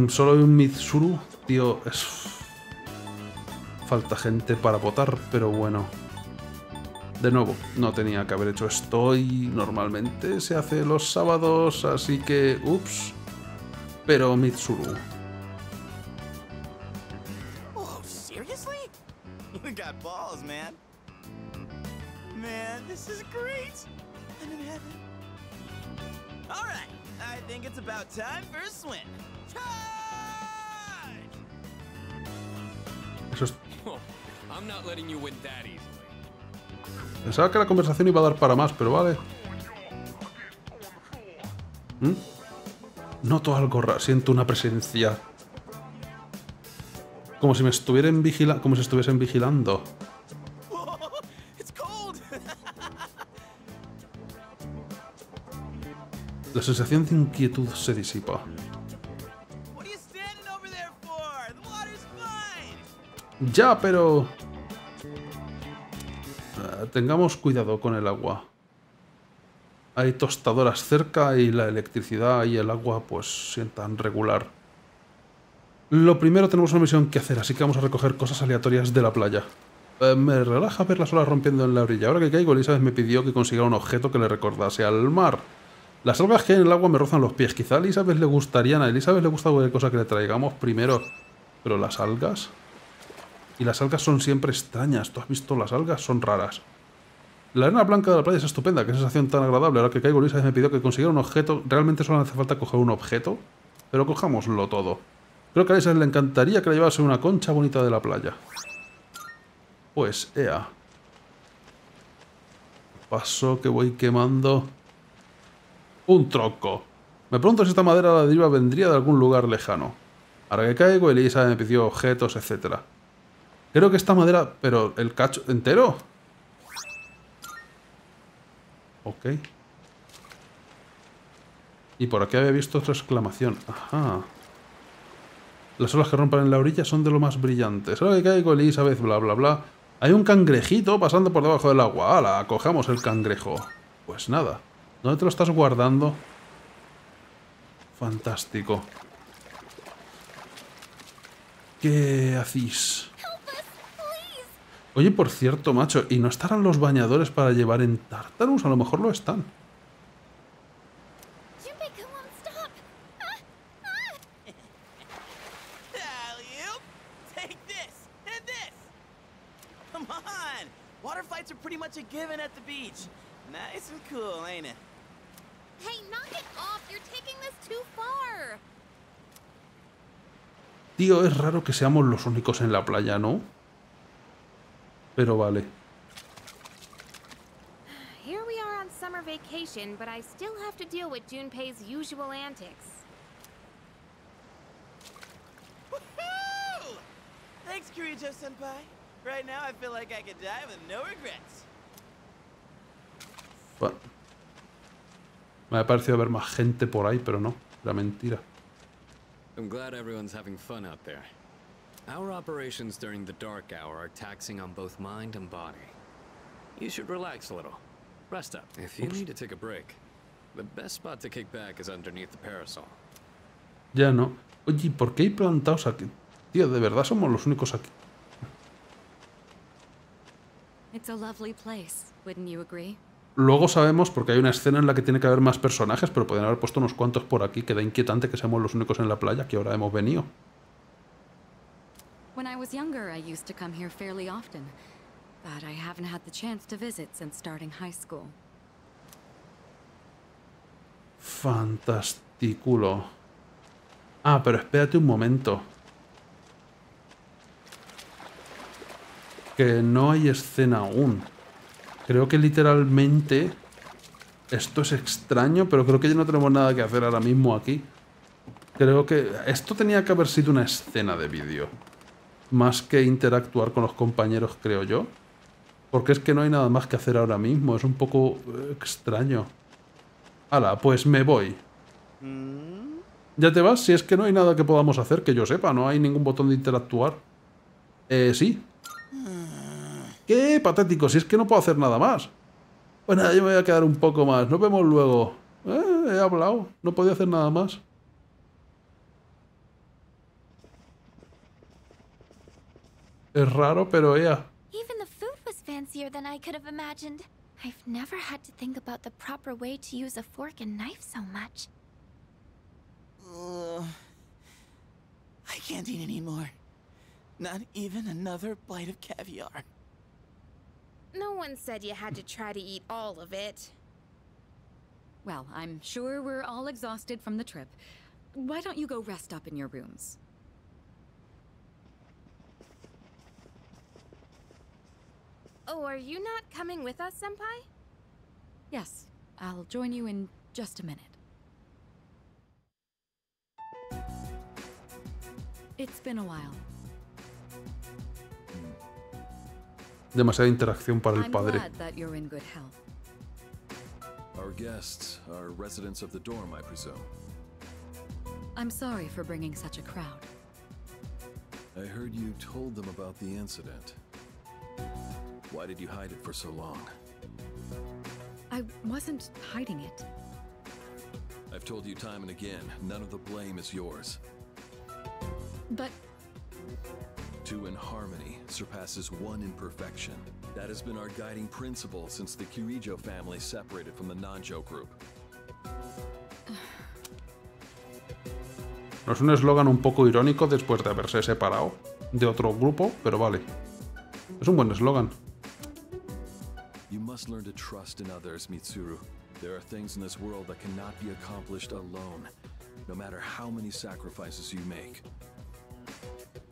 Solo hay un Mitsuru, tío, es... falta gente para votar, pero bueno. De nuevo, no tenía que haber hecho esto y normalmente se hace los sábados, así que... ups. Pero Mitsuru... Eso es... Pensaba que la conversación iba a dar para más, pero vale. Noto algo raro, siento una presencia. Como si me estuvieran vigilando, como si estuviesen vigilando. La sensación de inquietud se disipa. Ya, pero... tengamos cuidado con el agua. Hay tostadoras cerca y la electricidad y el agua pues sientan regular. Lo primero, tenemos una misión que hacer, así que vamos a recoger cosas aleatorias de la playa. Me relaja ver las olas rompiendo en la orilla. Ahora que caigo, Elizabeth me pidió que consiguiera un objeto que le recordase al mar. Las algas que hay en el agua me rozan los pies. Quizá a Elizabeth le gustarían. A Elizabeth le gusta cualquier cosa que le traigamos primero. Pero las algas... y las algas son siempre extrañas. ¿Tú has visto las algas? Son raras. La arena blanca de la playa es estupenda. Qué sensación tan agradable. Ahora que caigo, Elizabeth me pidió que consiguiera un objeto. Realmente solo hace falta coger un objeto. Pero cojámoslo todo. Creo que a Elizabeth le encantaría que le llevase una concha bonita de la playa. Pues, ea. Paso que voy quemando... un tronco. Me pregunto si esta madera a la deriva vendría de algún lugar lejano. Ahora que caigo, Elisa me pidió objetos, etc. Creo que esta madera... pero el cacho... ¿entero? Ok. Y por aquí había visto otra exclamación. Ajá. Las olas que rompan en la orilla son de lo más brillantes. Ahora que caigo, Elizabeth, bla bla bla. Hay un cangrejito pasando por debajo del agua. ¡Hala! Cojamos el cangrejo. Pues nada. ¿Dónde te lo estás guardando? Fantástico. ¿Qué hacéis? Oye, por cierto, macho, ¿y no estarán los bañadores para llevar en Tartarus? A lo mejor lo están. Tío, es raro que seamos los únicos en la playa, ¿no? Pero vale. Bueno. Me ha parecido haber más gente por ahí, pero no, era mentira. I'm glad everyone's having fun out there. Our operations during the Dark Hour are taxing on both mind and body. You should relax a little. Rest up. If you need to take a break, the best spot to kick back is underneath the parasol. Ya no. Oye, ¿por qué hay plantados aquí? Tío, de verdad somos los únicos aquí. It's a lovely place, wouldn't you agree? Luego sabemos, porque hay una escena en la que tiene que haber más personajes, pero pueden haber puesto unos cuantos por aquí. Queda inquietante que seamos los únicos en la playa, que ahora hemos venido. When I was younger, I used to come here fairly often. but I haven't had the chance to visit since starting high school. Fantasticulo. Ah, pero espérate un momento. Que no hay escena aún. Creo que literalmente... Esto es extraño, pero creo que ya no tenemos nada que hacer ahora mismo aquí. Creo que... Esto tenía que haber sido una escena de vídeo. Más que interactuar con los compañeros, creo yo. Porque es que no hay nada más que hacer ahora mismo. Es un poco extraño. Hala, pues me voy. ¿Ya te vas? Si es que no hay nada que podamos hacer, que yo sepa. No hay ningún botón de interactuar. Sí. Qué patético, si es que no puedo hacer nada más. Bueno, yo me voy a quedar un poco más. Nos vemos luego. He hablado. No podía hacer nada más. Es raro, pero ella. Even the food was fancier than I could have imagined. I've never had to think about the proper way to use a fork and knife so much. I can't eat anymore. Not even another bite of caviar. No one said you had to try to eat all of it. Well, I'm sure we're all exhausted from the trip. Why don't you go rest up in your rooms? Oh, are you not coming with us, Senpai? Yes, I'll join you in just a minute. It's been a while. Demasiada interacción para el padre. Our guests are residents of the dorm, I presume. I'm sorry for bringing such a crowd. I heard you told them about the incident. Why did you hide it for so long? I wasn't hiding it. I've told you time and again, none of the blame is yours. But... Two in harmony surpasses one in perfection. That has been our guiding principle since the Kirijo family separated from the Nanjo group. No es un eslogan un poco irónico después de haberse separado de otro grupo, pero vale. Es un buen eslogan. You must learn to trust in others, Mitsuru. There are things in this world that cannot be accomplished alone, no matter how many sacrifices you make.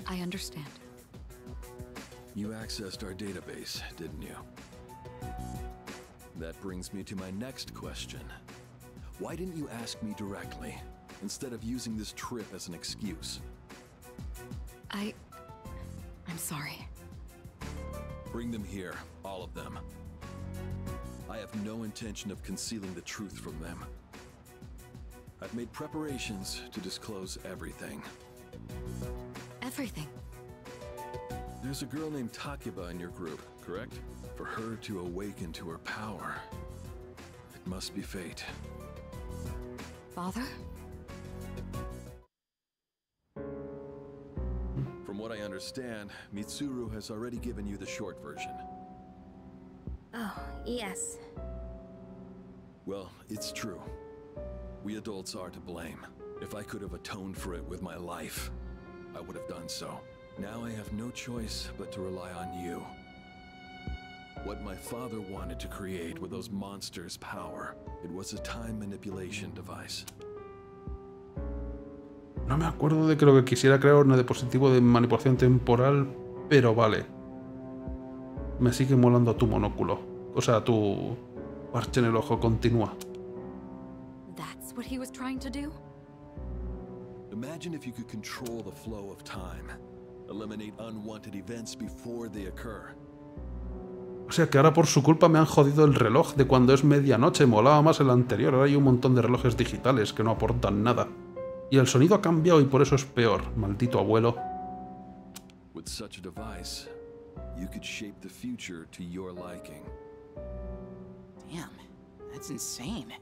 I understand. You accessed our database, didn't you? That brings me to my next question. Why didn't you ask me directly, instead of using this trip as an excuse? I'm sorry. Bring them here, all of them. I have no intention of concealing the truth from them. I've made preparations to disclose everything. Everything. There's a girl named Takeba in your group, correct? For her to awaken to her power, it must be fate. Father? From what I understand, Mitsuru has already given you the short version. Oh, yes. Well, it's true. We adults are to blame. If I could have atoned for it with my life, I would have done so. Now I have no choice but to rely on you. What my father wanted to create with those monsters' power, it was a time manipulation device. No me acuerdo de que lo que quisiera crear un dispositivo de manipulación temporal, pero vale. Me sigue molando tu monóculo. O sea, tu parche en el ojo. Continúa. That's what he was trying to do? Imagine if you could control the flow of time. Eliminate unwanted events before they occur. O sea que ahora por su culpa me han jodido el reloj de cuando es medianoche. Molaba más el anterior. Ahora hay un montón de relojes digitales que no aportan nada. Y el sonido ha cambiado y por eso es peor. Maldito abuelo. With such a device, you could shape the future to your liking. Damn, that's insane.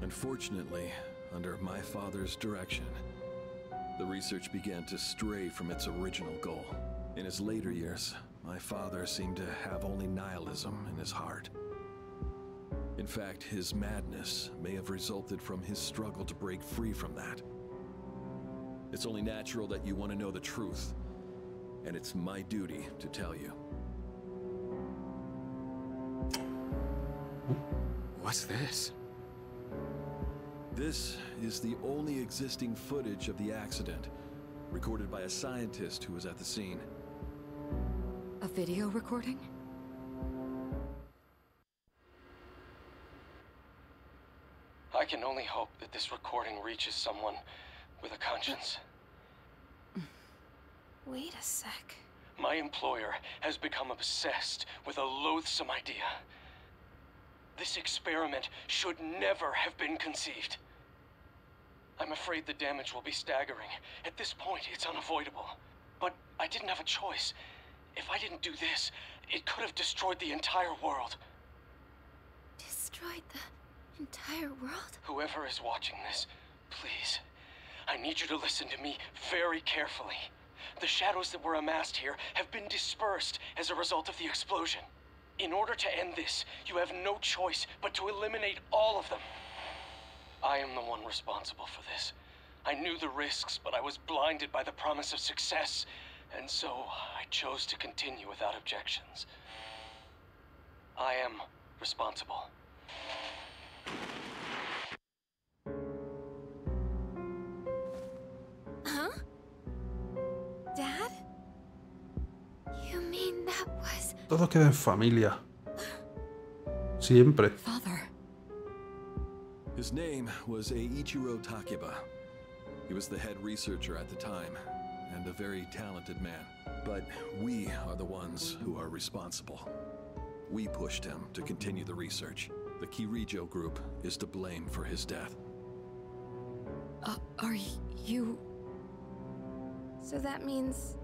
Unfortunately, under my father's direction, the research began to stray from its original goal. In his later years, my father seemed to have only nihilism in his heart. In fact, his madness may have resulted from his struggle to break free from that. It's only natural that you want to know the truth, and it's my duty to tell you. What's this? This is the only existing footage of the accident, recorded by a scientist who was at the scene. A video recording? I can only hope that this recording reaches someone with a conscience. Wait a sec. My employer has become obsessed with a loathsome idea. This experiment should never have been conceived. I'm afraid the damage will be staggering. At this point, it's unavoidable. But I didn't have a choice. If I didn't do this, it could have destroyed the entire world. Destroyed the entire world? Whoever is watching this, please, I need you to listen to me very carefully. The shadows that were amassed here have been dispersed as a result of the explosion. In order to end this, you have no choice but to eliminate all of them. I am the one responsible for this. I knew the risks, but I was blinded by the promise of success, and so I chose to continue without objections. I am responsible. Huh? Dad? You mean that was... Todo queda en familia. Siempre. Father. His name was Eichiro Takeba. He was the head researcher at the time, and a very talented man. But we are the ones who are responsible. We pushed him to continue the research. The Kirijo group is to blame for his death. Are you... So that means...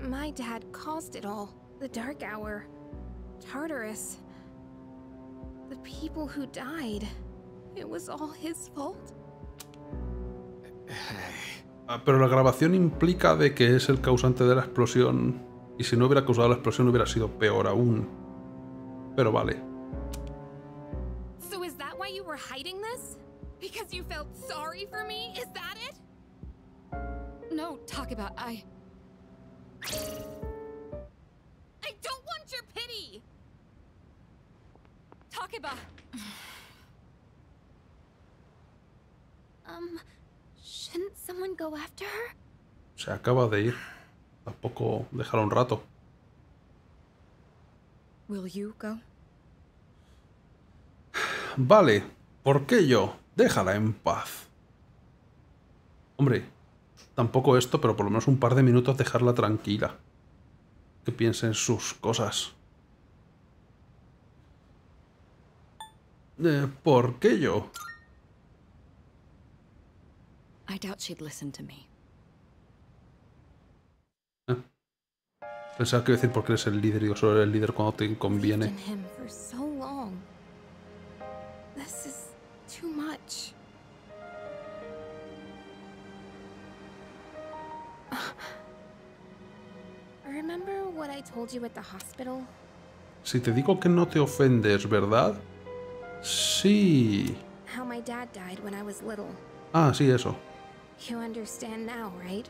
my dad caused it all. The Dark Hour. Tartarus. The people who died. It was all his fault. Ah, pero la grabación implica de que es el causante de la explosión, y si no hubiera causado la explosión hubiera sido peor aún. Pero vale. So is that why you were hiding this? Because you felt sorry for me? Is that it? No, Takeba, I don't want your pity. Takeba. Shouldn't someone go after her? Se acaba de ir. Tampoco dejará un rato. Will you go? Vale, ¿por qué yo? Déjala en paz. Hombre, tampoco esto, pero por lo menos un par de minutos dejarla tranquila. Que piense en sus cosas. ¿Por qué yo? I doubt she'd listen to me. Pensaba que iba a decir porque eres el líder, y solo eres el líder cuando te conviene. Si te digo que no te ofendes, ¿verdad? Sí. Ah, sí, eso. You understand now, right?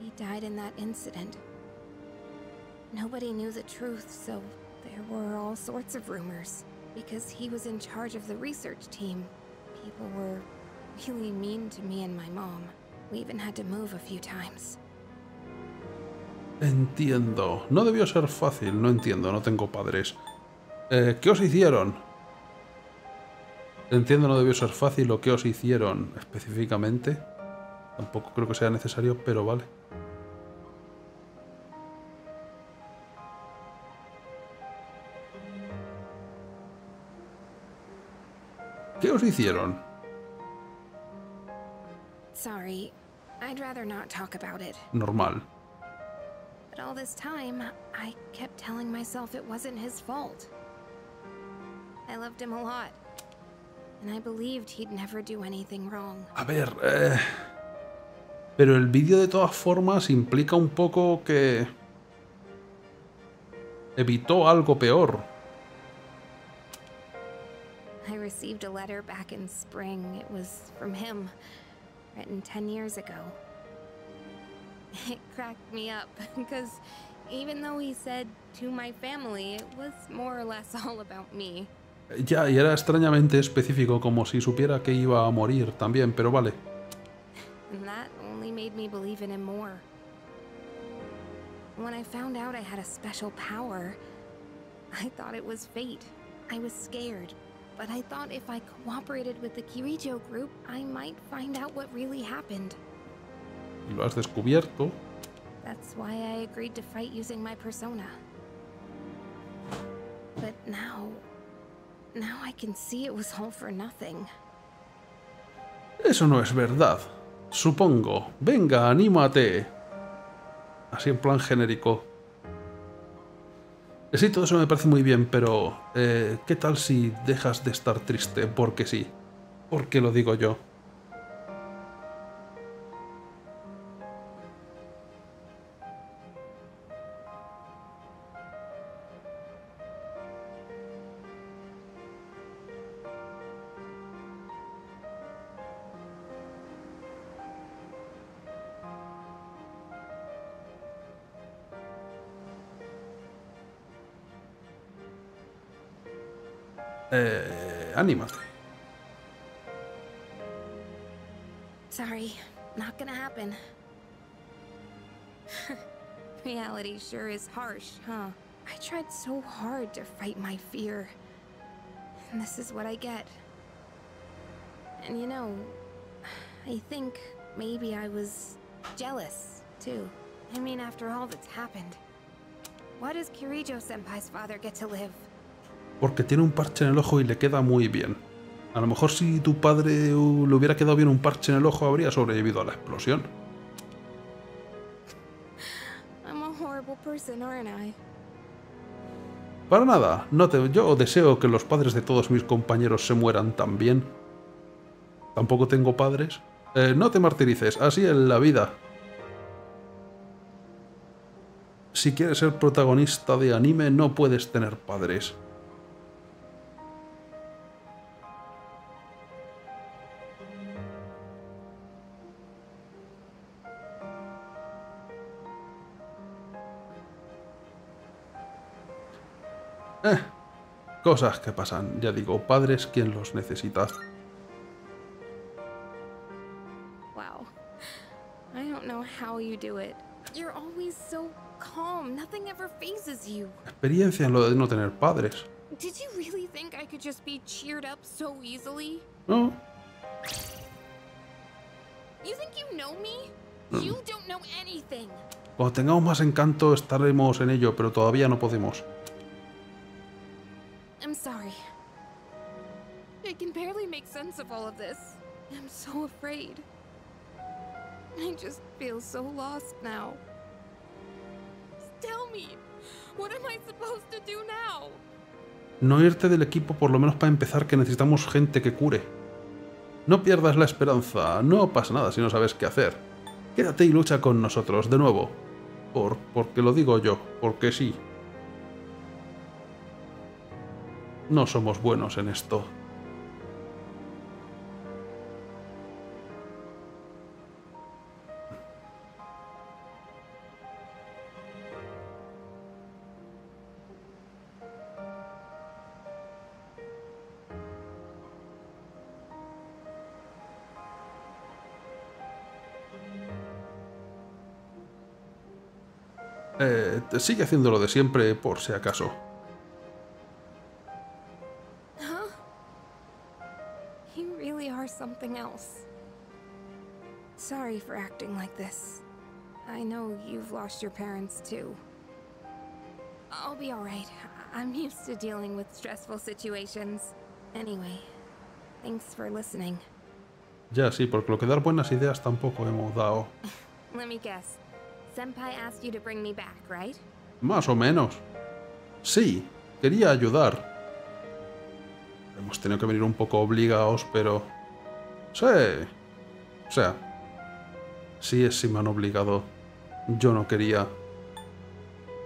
He died in that incident. Nobody knew the truth, so there were all sorts of rumors. Because he was in charge of the research team, people were really mean to me and my mom. We even had to move a few times. Entiendo. No debió ser fácil. No entiendo, no tengo padres. ¿Qué os hicieron? Entiendo, no debió ser fácil, o qué os hicieron específicamente. Tampoco creo que sea necesario, pero vale. ¿Qué os hicieron? Sorry, I'd rather not talk about it. Normal. But all this time, I kept telling myself it wasn't his fault. I loved him a lot. And I believed he'd never do anything wrong. A ver, pero el vídeo de todas formas implica un poco que evitó algo peor. I received a letter back in spring. It was from him, written 10 years ago. It cracked me up because even though he said to my family, it was more or less all about me. Ya, y era extrañamente específico, como si supiera que iba a morir también, pero vale. Lo has descubierto. That's why I agreed to fight using my persona. But now I can see it was all for nothing. Eso no es verdad. Supongo. Venga, anímate. Así en plan genérico. Sí, todo eso me parece muy bien, pero ¿qué tal si dejas de estar triste? Porque sí. Porque lo digo yo. Anímate. Sorry, not gonna happen. Reality sure is harsh, huh? I tried so hard to fight my fear, and this is what I get. And you know, I think maybe I was jealous too. I mean, after all that's happened, why does Kirijo-senpai's father get to live? Porque tiene un parche en el ojo y le queda muy bien. A lo mejor si tu padre le hubiera quedado bien un parche en el ojo, habría sobrevivido a la explosión. Para nada. Yo deseo que los padres de todos mis compañeros se mueran también. Tampoco tengo padres. No te martirices. Así es la vida. Si quieres ser protagonista de anime, no puedes tener padres. Cosas que pasan, ya digo, padres quien los necesita. Wow. I don't know how you do it. You're always so calm. Nothing ever phases you. Experiencia en lo de no tener padres. Did you really think I could just be cheered up so easily? No. You think you know me? You don't know anything. Cuando tengamos más encanto estaremos en ello, pero todavía no podemos. I'm sorry. I can barely make sense of all of this. I'm so afraid. I just feel so lost now. Tell me, what am I supposed to do now? No irte del equipo, por lo menos para empezar, que necesitamos gente que cure. No pierdas la esperanza, no pasa nada si no sabes qué hacer. Quédate y lucha con nosotros de nuevo. Porque lo digo yo, porque sí. No somos buenos en esto. Sigue haciendo lo de siempre por si acaso. Something else. Sorry for acting like this. I know you've lost your parents too. I'll be all right. I'm used to dealing with stressful situations. Anyway, thanks for listening. Ya, sí, porque lo que dar buenas ideas tampoco hemos dado. Let me guess. Senpai asked you to bring me back, right? Más o menos. Sí, quería ayudar. Hemos tenido que venir un poco obligados, pero... Sí. O sea, sí me han obligado. Yo no quería.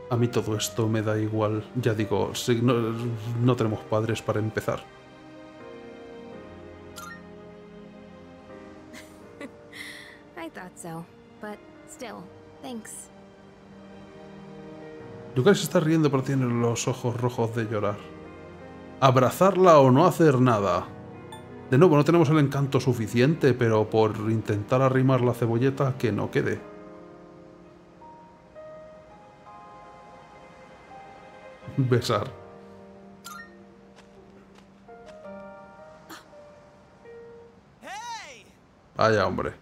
A mí todo esto me da igual. Ya digo, sí, no tenemos padres para empezar. I thought so, but still, thanks. Yukari se está riendo, pero tiene los ojos rojos de llorar. abrazarla o no hacer nada. De nuevo, no tenemos el encanto suficiente, pero por intentar arrimar la cebolleta, que no quede. Besar. Vaya, hombre.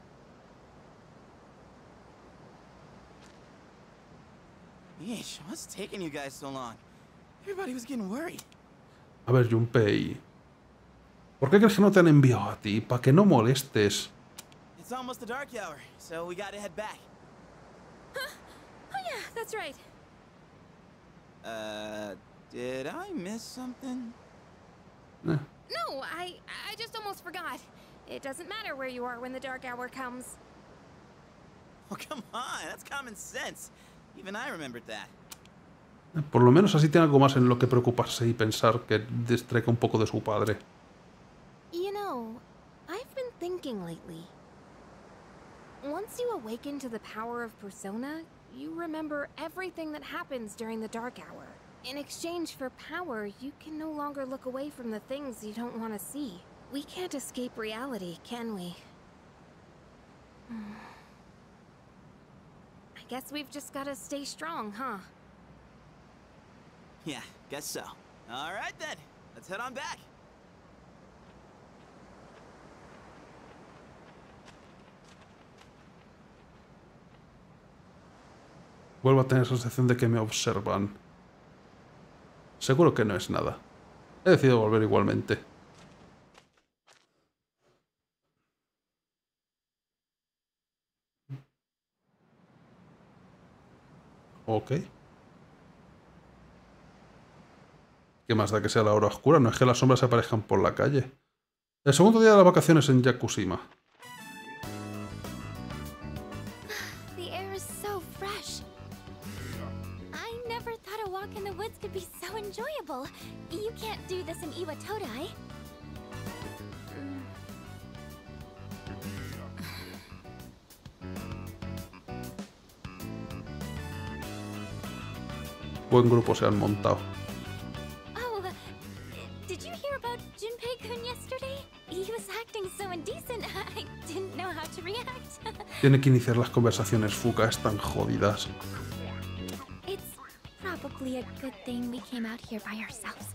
A ver, Junpei. ¿Por qué crees que no te han enviado a ti? Para que no molestes. It doesn't matter where you are when the dark hour comes. Oh, come on, that's common sense. Even I remembered that. Por lo menos así tiene algo más en lo que preocuparse y pensar, que destreca un poco de su padre. You know, I've been thinking lately. Once you awaken to the power of Persona, you remember everything that happens during the dark hour. In exchange for power, you can no longer look away from the things you don't want to see. We can't escape reality, can we? I guess we've just got to stay strong, huh? Yeah, guess so. All right then, let's head on back. Vuelvo a tener la sensación de que me observan. Seguro que no es nada. He decidido volver igualmente. Ok. ¿Qué más da que sea la hora oscura? No es que las sombras se aparezcan por la calle. El segundo día de las vacaciones en Yakushima. Buen grupo se han montado. Oh, did you hear about Junpei-kun yesterday? He was acting so indecent. I didn't know how to react. Tiene que iniciar las conversaciones, Fuka, están jodidas. It's probably a good thing we came out here by ourselves.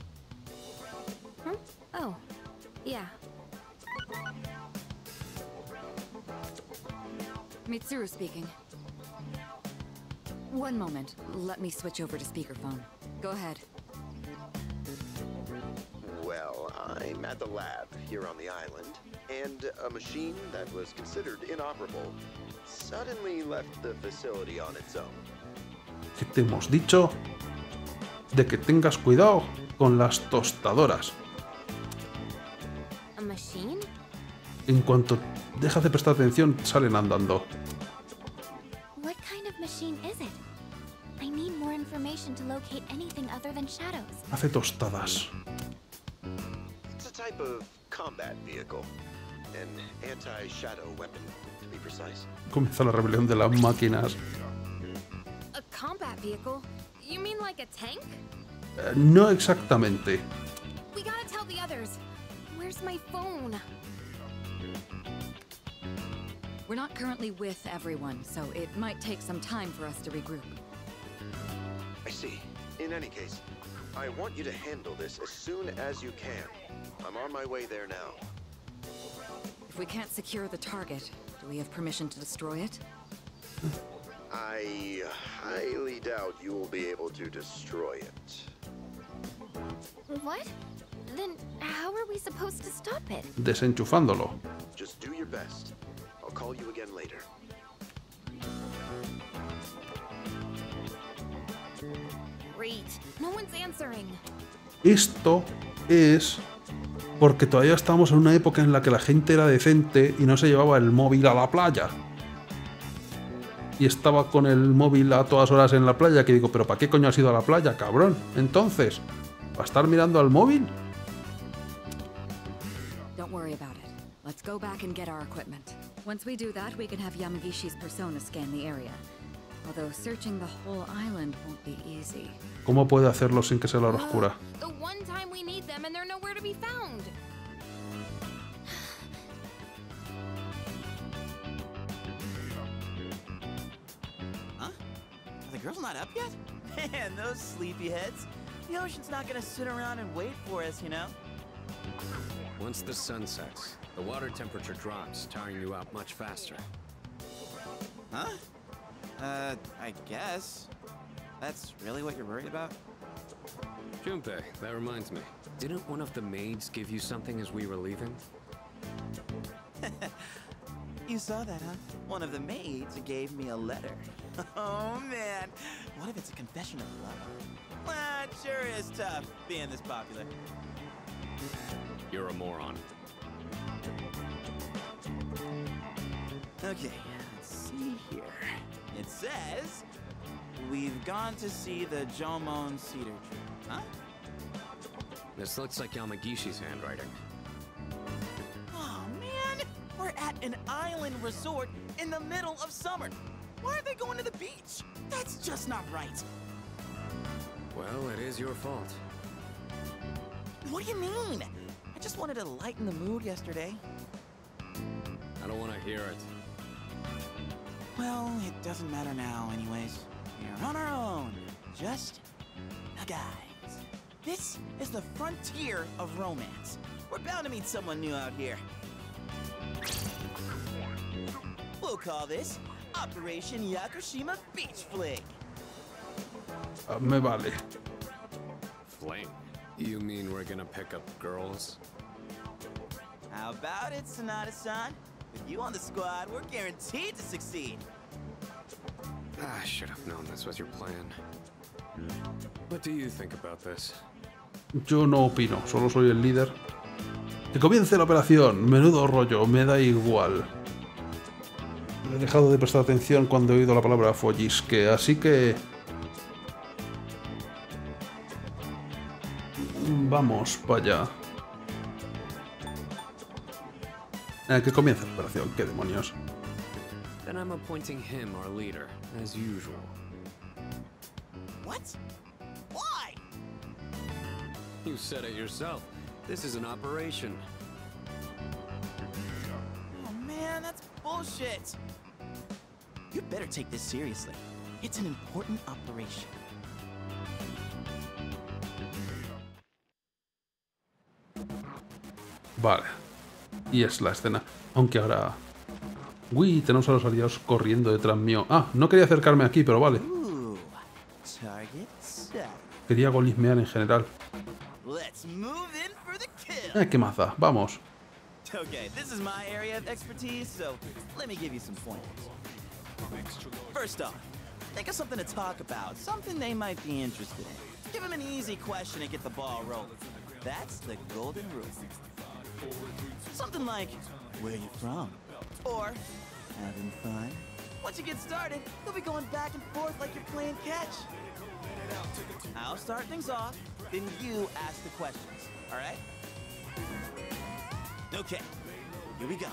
Huh? Oh, yeah. Mitsuru speaking. One moment. Let me switch over to speakerphone. Go ahead. Well, I'm at the lab here on the island, and a machine that was considered inoperable suddenly left the facility on its own. ¿Qué te hemos dicho? De que tengas cuidado con las tostadoras. ¿A machine? En cuanto dejas de prestar atención, salen andando. Hace tostadas. It's a type of combat vehicle, an anti-shadow weapon, to be precise. Comienza la rebelión de las máquinas. A combat vehicle? You mean like a tank? No exactamente. We gotta tell the others. Where's my phone? We're not currently with everyone, so it might take some time for us to regroup. I see. In any case, I want you to handle this as soon as you can. I'm on my way there now. If we can't secure the target, do we have permission to destroy it? I highly doubt you will be able to destroy it. What? Then how are we supposed to stop it? Desenchufándolo. Just do your best. I'll call you again later. Esto es porque todavía estamos en una época en la que la gente era decente y no se llevaba el móvil a la playa. Y estaba con el móvil a todas horas en la playa, que digo, pero ¿para qué coño has ido a la playa, cabrón? Entonces, ¿para estar mirando al móvil? Don't worry about it. Let's go back and get our equipment. Once we do that, we can have Yamagishi's persona scan the area. ¿Cómo puedo hacerlo sin que sea la hora oscura? Once the sun sets, the water temperature drops, tiring you out much faster. Huh? I guess. That's really what you're worried about? Junpei, that reminds me. Didn't one of the maids give you something as we were leaving? You saw that, huh? One of the maids gave me a letter. Oh, man. What if it's a confession of love? Well, it sure is tough being this popular. You're a moron. Okay, let's see here. It says, we've gone to see the Jomon Cedar Tree, huh? This looks like Yamagishi's handwriting. Oh man, we're at an island resort in the middle of summer. Why are they going to the beach? That's just not right. Well, it is your fault. What do you mean? I just wanted to lighten the mood yesterday. I don't want to hear it. Well, it doesn't matter now anyways. We're on our own. Just a guide. This is the frontier of romance. We're bound to meet someone new out here. We'll call this Operation Yakushima Beach Fling. Me vale. Flame? You mean we're gonna pick up girls? How about it, Sanada-san? With you on the squad, we're guaranteed to succeed. I should have known this was your plan. What do you think about this? Yo no opino, solo soy el líder. Que comience la operación, menudo rollo, me da igual. He dejado de prestar atención cuando he oído la palabra follisque, así que... Vamos para allá. Que comience la operación, qué demonios. Then I'm appointing him our leader, as usual. What? Why? You said it yourself. This is an operation. Oh man, that's bullshit. You better take this seriously. It's an important operation. Vale. Y es la escena. Aunque ahora... Uy, tenemos a los aliados corriendo detrás mío. Ah, no quería acercarme aquí, pero vale. Quería golismear en general. ¿Qué maza? Vamos. Something like, where are you from? Or, having fun? Once you get started, you'll be going back and forth like you're playing catch. I'll start things off, then you ask the questions, alright? Okay, here we go.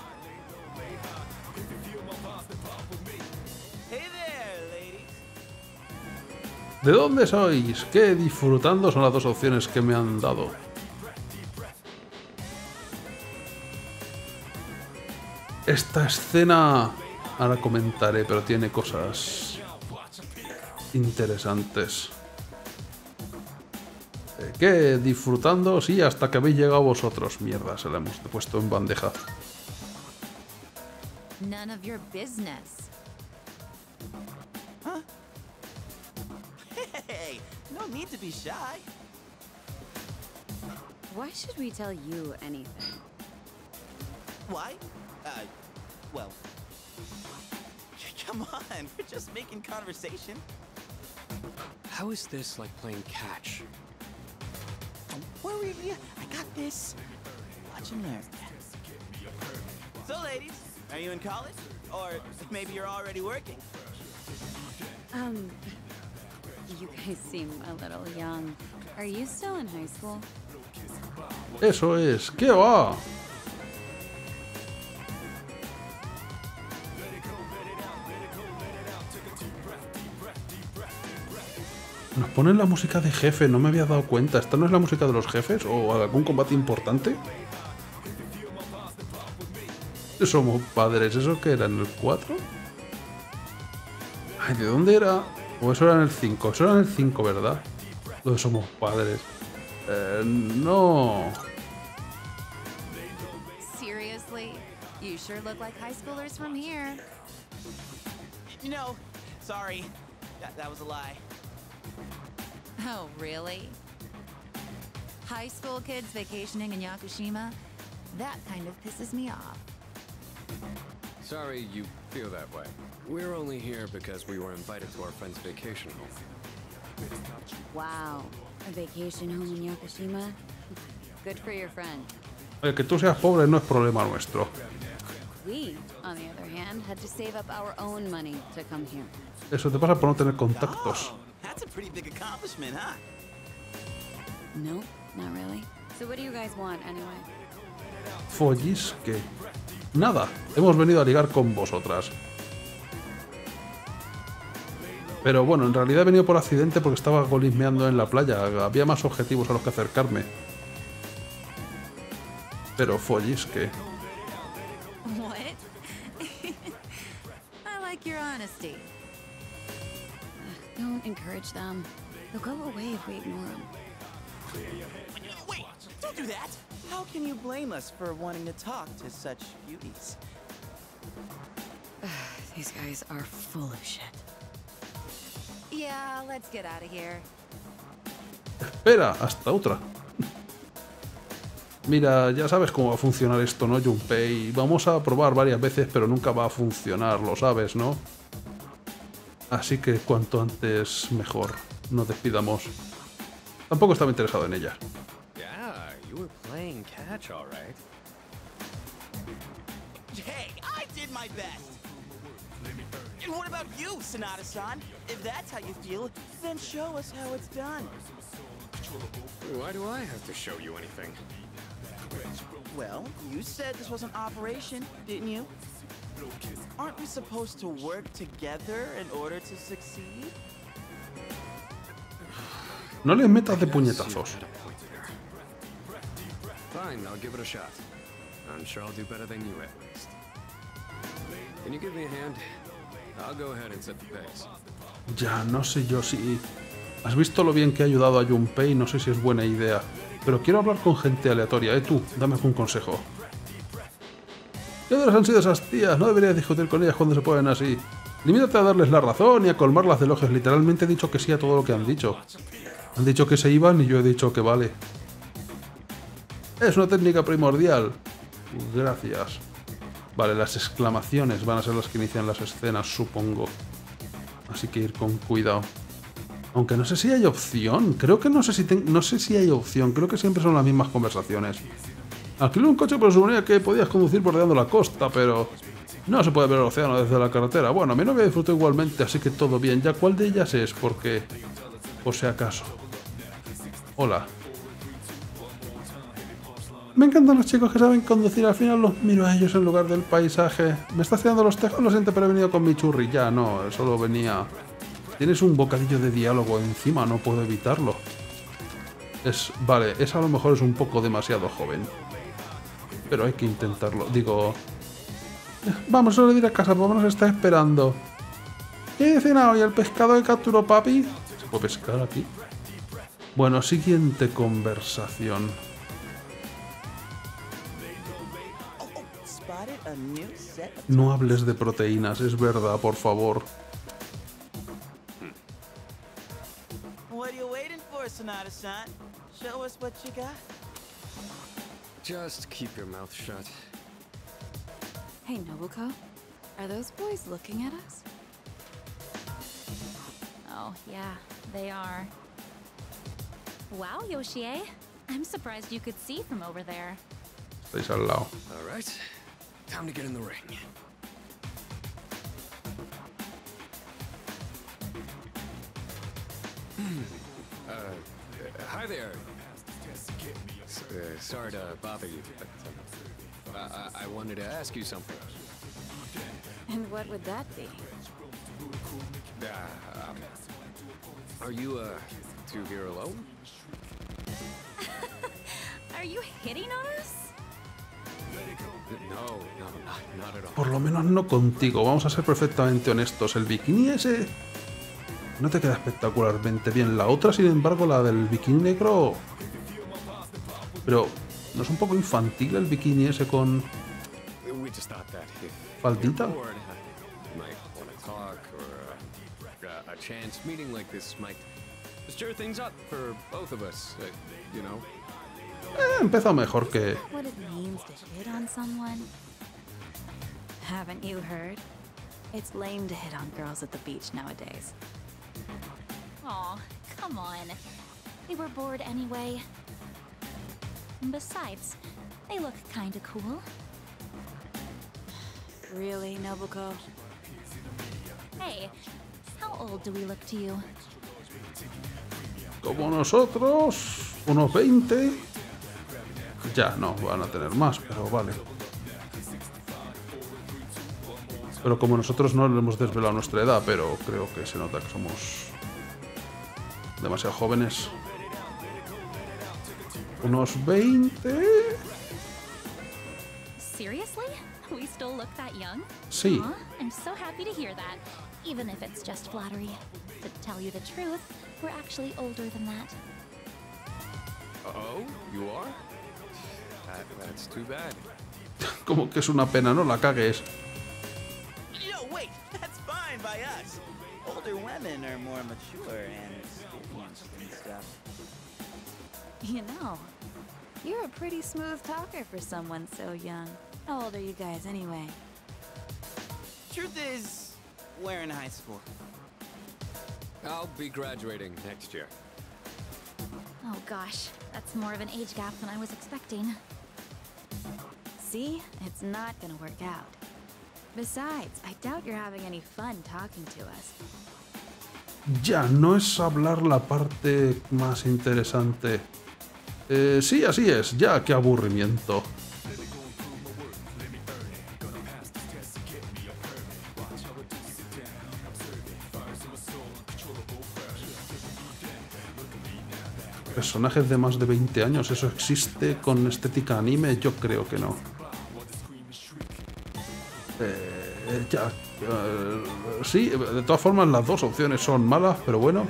Hey there, ladies. ¿De dónde sois? Que disfrutando son las dos opciones que me han dado. Esta escena, ahora comentaré, pero tiene cosas interesantes. ¿Qué? Disfrutando, sí, hasta que habéis llegado vosotros. Mierda, se la hemos puesto en bandeja. None of your business. Huh? Hey, no need to be shy. Why should we tell you anything? Why? Well, come on, we're just making conversation. How is this like playing catch? Don't worry, I got this. Watch and learn. So, ladies, are you in college? Or maybe you're already working? You guys seem a little young. Are you still in high school? Eso es. ¿Qué va? Nos ponen la música de jefe, no me había dado cuenta. ¿Esta no es la música de los jefes o algún combate importante? Somos padres, ¿eso qué era? ¿En el 4? Ay, ¿de dónde era? O eso era en el 5. Eso era en el 5, ¿verdad? Lo de somos padres. No. Seriously, you sure look like high schoolers from here. No, sorry. That was a lie. Oh, really? High school kids vacationing in Yakushima? That kind of pisses me off. Sorry you feel that way. We're only here because we were invited to our friend's vacation home. Wow, a vacation home in Yakushima? Good for your friend. El que tú seas pobre no es problema nuestro. We, on the other hand, had to save up our own money to come here. Eso te pasa por no tener contactos. Oh, that's a pretty big accomplishment, huh? No, not really. So what do you guys want anyway? Follisque. Nada, hemos venido a ligar con vosotras. Pero bueno, en realidad he venido por accidente porque estaba golismeando en la playa. Había más objetivos a los que acercarme. Pero follisque. How can you blame us for wanting to talk to such beauties? These guys are full of shit. Yeah, let's get out of here. Espera, hasta otra. Mira, ya sabes cómo va a funcionar esto, ¿no, Junpei? Vamos a probar varias veces, pero nunca va a funcionar, lo sabes, ¿no? Así que cuanto antes mejor. Nos despidamos. Tampoco estaba interesado en ella. Catch, all right. Hey, I did my best. And what about you, Sanada-san? If that's how you feel, then show us how it's done. Why do I have to show you anything? Well, you said this was an operation, didn't you? Aren't we supposed to work together in order to succeed? No le metas de puñetazos. Fine, I'll give it a shot. I'm sure I'll do better than you at least. Can you give me a hand? I'll go ahead and set the pace. Ya, no sé yo si... Has visto lo bien que ha ayudado a Junpei, no sé si es buena idea. Pero quiero hablar con gente aleatoria, ¿eh? Tú, dame un consejo. ¿Qué duras han sido esas tías? No deberías discutir con ellas cuando se ponen así. Limítate a darles la razón y a colmarlas de elogios. Literalmente he dicho que sí a todo lo que han dicho. Han dicho que se iban y yo he dicho que vale. Es una técnica primordial. Gracias. Vale, las exclamaciones van a ser las que inician las escenas, supongo. Así que ir con cuidado. Aunque no sé si hay opción. Creo que no sé si hay opción. Creo que siempre son las mismas conversaciones. Alquilé un coche por suponer que podías conducir bordeando la costa, pero... No se puede ver el océano desde la carretera. Bueno, mi novia disfrutó igualmente, así que todo bien. ¿Ya cuál de ellas es? Porque... Por si acaso. Hola. Me encantan los chicos que saben conducir, al final los miro a ellos en lugar del paisaje. Me está tirando los tejos, lo siento, pero he venido con mi churri. Ya, no, solo venía... Tienes un bocadillo de diálogo encima, no puedo evitarlo. Vale, esa a lo mejor es un poco demasiado joven. Pero hay que intentarlo, digo... Vamos, solo ir a casa, papá nos está esperando. ¿Qué he cenado y el pescado que capturó papi? ¿Se puede pescar aquí? Bueno, siguiente conversación. No hables de proteínas, es verdad, por favor. Wow, Yoshie, I'm surprised you could see from over there. Estáis al lado. All right. Time to get in the ring. Hi there. Sorry to bother you, but I wanted to ask you something. And what would that be? Are you, two here alone? Are you hitting on us? No, not at all. Por lo menos no contigo, vamos a ser perfectamente honestos. El bikini ese no te queda espectacularmente bien. La otra, sin embargo, la del bikini negro... Pero, ¿no es un poco infantil el bikini ese con... faldita? Empezó mejor que... Besides, they look kinda cool. Really, Nobuko? Hey, how old do we look to you? Como nosotros, unos 20. Ya, no, van a tener más, pero vale. Pero como nosotros no le hemos desvelado nuestra edad, pero creo que se nota que somos demasiado jóvenes. Unos 20. Seriously? We still look that young? Sí. I'm so happy to hear that, even if it's just flattery. To tell you the truth, we're actually older than that. Oh, you are? That's too bad. Como que es una pena, no la cagues. No, wait. That's fine by us. Older women are more mature and experienced and stuff. You know, you're a pretty smooth talker for someone so young. How old are you guys anyway? Truth is, we're in high school. I'll be graduating next year. Oh gosh, that's more of an age gap than I was expecting. See, it's not gonna work out. Besides, I doubt you're having any fun talking to us. Ya, no es hablar la parte más interesante. Sí, así es. Ya, qué aburrimiento. Personajes de más de 20 años, ¿eso existe con estética anime? Yo creo que no. Ya. Sí, de todas formas las dos opciones son malas, pero bueno.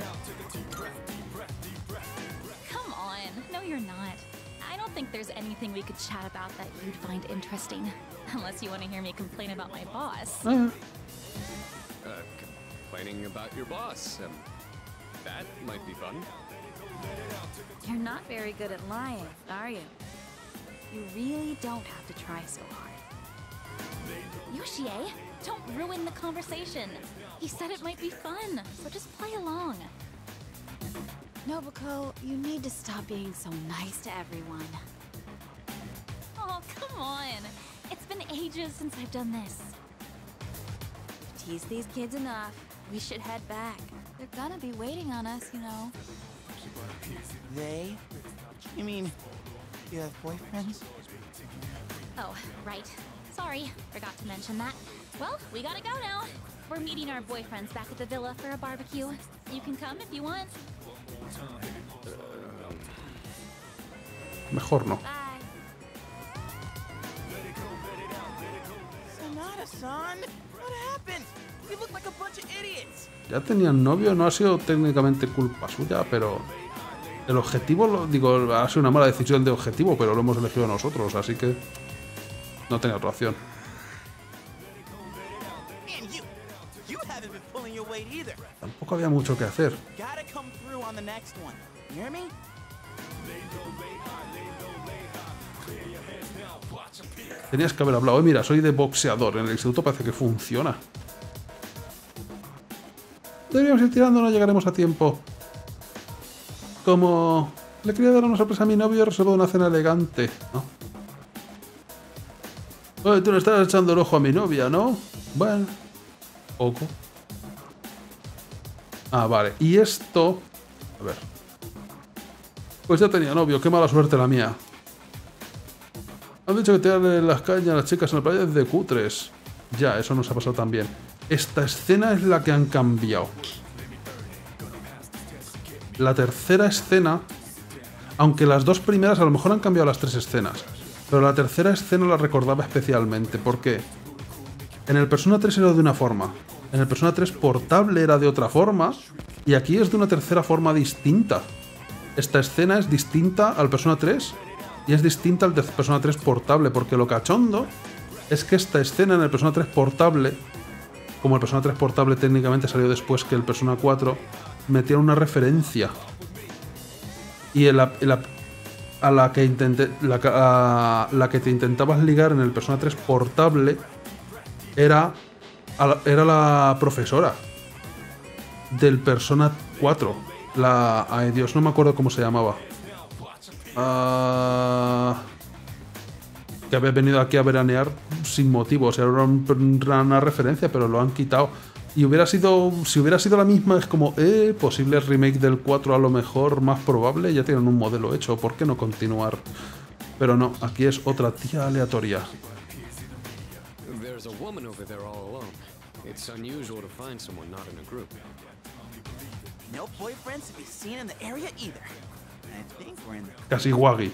You're not very good at lying, are you? You really don't have to try so hard. Yoshie, don't ruin the conversation. He said it might be fun, so just play along. Nobuko, you need to stop being so nice to everyone. Oh, come on. It's been ages since I've done this. We've teased these kids enough. We should head back. They're gonna be waiting on us, you know. They? You mean, you have boyfriends? Oh, right. Sorry, forgot to mention that. Well, we gotta go now. We're meeting our boyfriends back at the villa for a barbecue. You can come if you want. Mejor no. Bye. Sanada-san, what happened? You look like a bunch of idiots. Ya tenían novio, no ha sido técnicamente culpa suya, pero el objetivo, digo, ha sido una mala decisión de objetivo, pero lo hemos elegido nosotros, así que no tenía otra opción. Tampoco había mucho que hacer. Tenías que haber hablado. Mira, soy de boxeador. En el instituto parece que funciona. Deberíamos ir tirando, no llegaremos a tiempo. Como... le quería dar una sorpresa a mi novio, he reservado una cena elegante, ¿no? Oye, tú le estás echando el ojo a mi novia, ¿no? Bueno, poco. Ah, vale. Y esto... a ver. Pues ya tenía novio, qué mala suerte la mía. Han dicho que tirarle las cañas a las chicas en la playa es de cutres. Ya, eso nos ha pasado también. Esta escena es la que han cambiado. la tercera escena, aunque las dos primeras, a lo mejor han cambiado las tres escenas, pero la tercera escena la recordaba especialmente, porque en el Persona 3 era de una forma, en el Persona 3 portable era de otra forma, y aquí es de una tercera forma distinta. Esta escena es distinta al Persona 3 y es distinta al de Persona 3 portable, porque lo cachondo es que esta escena en el Persona 3 portable, como el Persona 3 portable técnicamente salió después que el Persona 4, metía una referencia. Y la que te intentabas ligar en el Persona 3 portable era la profesora del Persona 4. Ay Dios, no me acuerdo cómo se llamaba. Que había venido aquí a veranear sin motivo. O sea, era una referencia, pero lo han quitado. Y hubiera sido, si hubiera sido la misma, es como, posible remake del 4 a lo mejor, más probable, ya tienen un modelo hecho, ¿por qué no continuar? Pero no, aquí es otra tía aleatoria. Casi Wagi.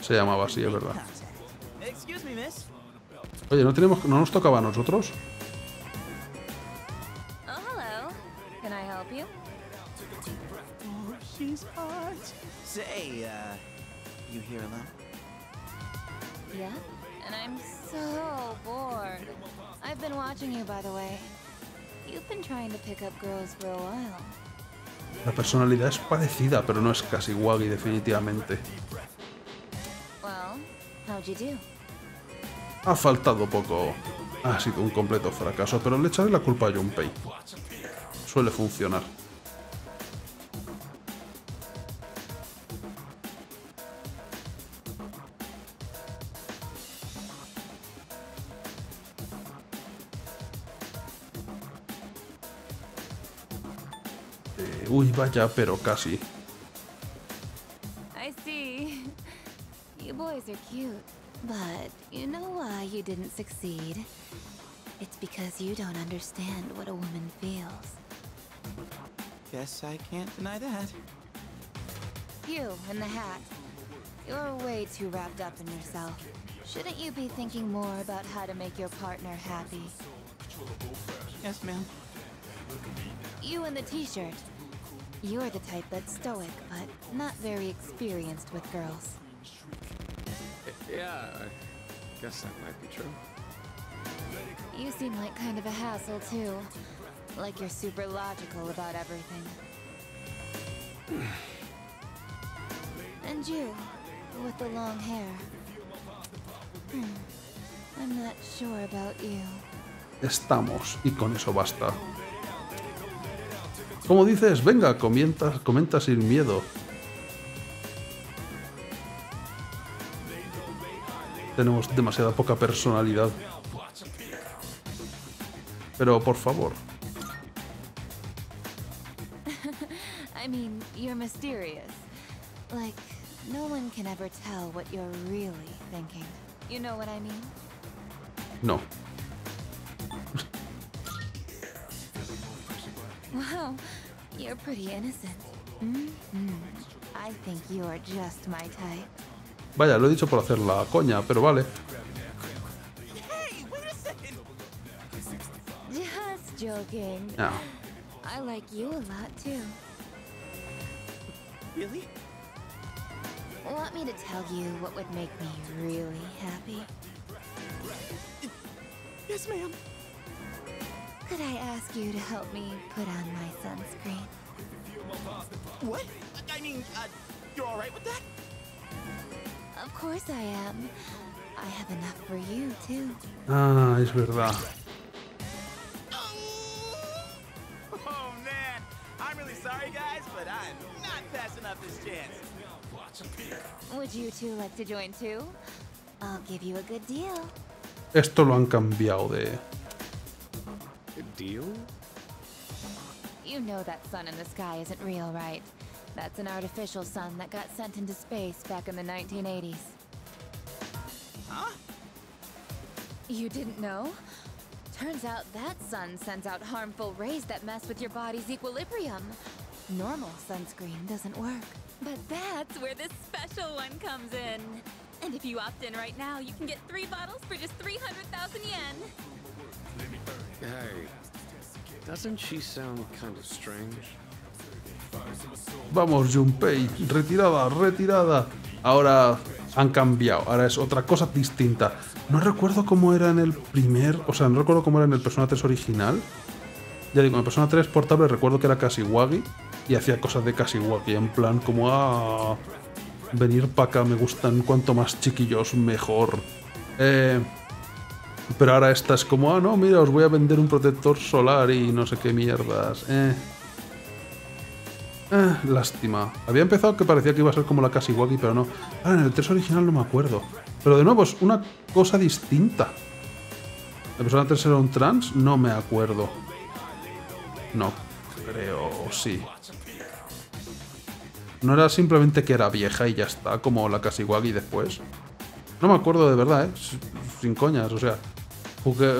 Se llamaba así, es verdad. Oye, ¿no nos tocaba a nosotros? La personalidad es parecida, pero no es casi Wagi definitivamente. Ha faltado poco. Ha sido un completo fracaso, pero le echaré la culpa a Junpei. Suele funcionar. Uy, vaya, pero casi. I see. You boys are cute, but you know why you didn't succeed? It's because you don't understand what a woman feels. Guess I can't deny that. You and the hat. You're way too wrapped up in yourself. Shouldn't you be thinking more about how to make your partner happy? Yes, ma'am. You and the t-shirt. You're the type that's stoic, but not very experienced with girls. Yeah, I guess that might be true. You seem like kind of a hassle, too. Like you're super logical about everything. And you, with the long hair. I'm not sure about you. Estamos, y con eso basta. Como dices, venga, comenta sin miedo. Tenemos demasiada poca personalidad. Pero por favor. I mean, you're mysterious. Like no one can ever tell what you're really thinking. You know what I mean? No. Wow, you're pretty innocent. I think you're just my type. Vaya, lo he dicho por hacer la coña, pero vale. Hey, wait a second. Just joking. No. I like you a lot too. Really? Want me to tell you what would make me really happy? Yes, ma'am. Could I ask you to help me put on my sunscreen? What? I mean, you're all right with that? Of course I am. I have enough for you too. Ah, es verdad. Oh man, I'm really sorry guys, but I'm not passing up this chance. Would you two like to join too? I'll give you a good deal. Esto lo han cambiado de deal? You know that sun in the sky isn't real, right? That's an artificial sun that got sent into space back in the 1980s. Huh? You didn't know? Turns out that sun sends out harmful rays that mess with your body's equilibrium. Normal sunscreen doesn't work. But that's where this special one comes in. And if you opt in right now, you can get 3 bottles for just 300,000 yen. Hey, doesn't she sound kind of strange? Vamos, Junpei, retirada, retirada. Ahora han cambiado, ahora es otra cosa distinta. No recuerdo cómo era en el primer, o sea, no recuerdo cómo era en el Persona 3 original. Ya digo, en el Persona 3 portable recuerdo que era Kashiwagi y hacía cosas de Kashiwagi, en plan como a venir para acá, me gustan cuanto más chiquillos mejor. Pero ahora esta es como, ah, no, mira, os voy a vender un protector solar y no sé qué mierdas. Lástima. Había empezado que parecía que iba a ser como la Kashiwagi, pero no. Ah, en el 3 original no me acuerdo. Pero de nuevo, es una cosa distinta. ¿La persona 3 era un trans? No me acuerdo. No, creo, sí. No era simplemente que era vieja y ya está, como la Kashiwagi después. No me acuerdo de verdad, sin coñas, o sea... Jugué,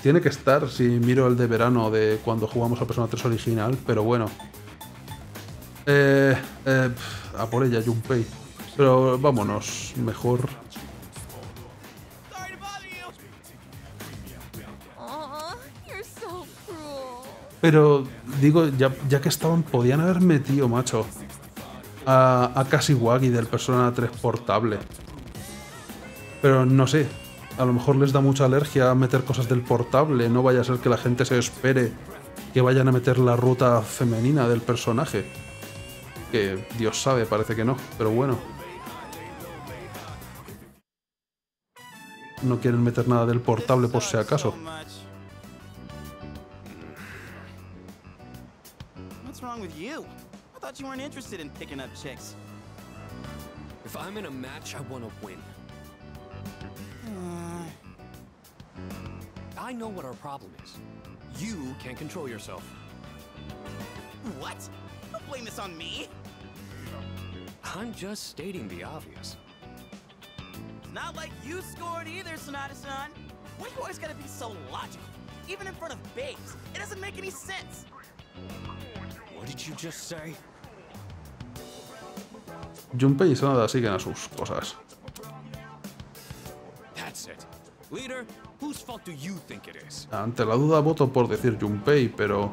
tiene que estar si miro el de verano de cuando jugamos a Persona 3 original, pero bueno... a por ella, Junpei. Pero vámonos, mejor. Pero, digo, ya que estaban, podían haber metido, macho, a Kashiwagi del Persona 3 portable. Pero no sé, a lo mejor les da mucha alergia a meter cosas del portable, no vaya a ser que la gente se espere que vayan a meter la ruta femenina del personaje. Que Dios sabe, parece que no, pero bueno. No quieren meter nada del portable por si acaso. You can't control yourself. What? Don't blame this on me. I'm just stating the obvious. It's not like you scored either, Sanada-san. Why you always gotta be so logical? Even in front of babes, it doesn't make any sense. What did you just say? Junpei y Sanada siguen a sus cosas. That's it. Leader, whose fault do you think it is? Ante la duda voto por decir Junpei, pero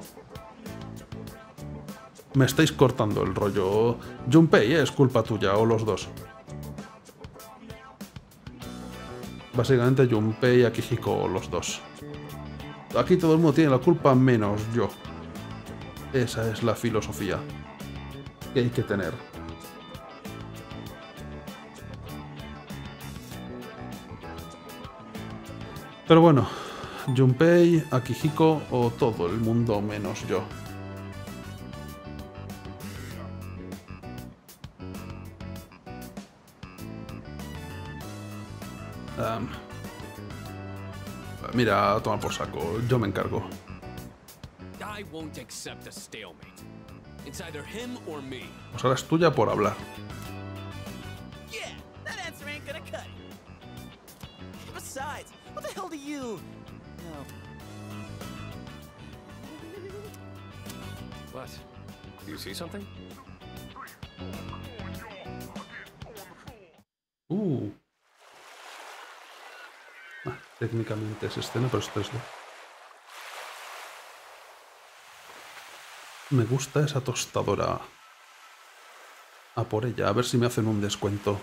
me estáis cortando el rollo. Junpei, es culpa tuya o los dos. Básicamente Junpei y Akihiko, los dos. Aquí todo el mundo tiene la culpa menos yo. Esa es la filosofía que hay que tener. Pero bueno, Junpei, Akihiko o todo el mundo menos yo. Mira, a tomar por saco, yo me encargo. Pues ahora es tuya por hablar. What? Do you see something? Técnicamente es escena, pero esto es de... Me gusta esa tostadora. A por ella, a ver si me hacen un descuento.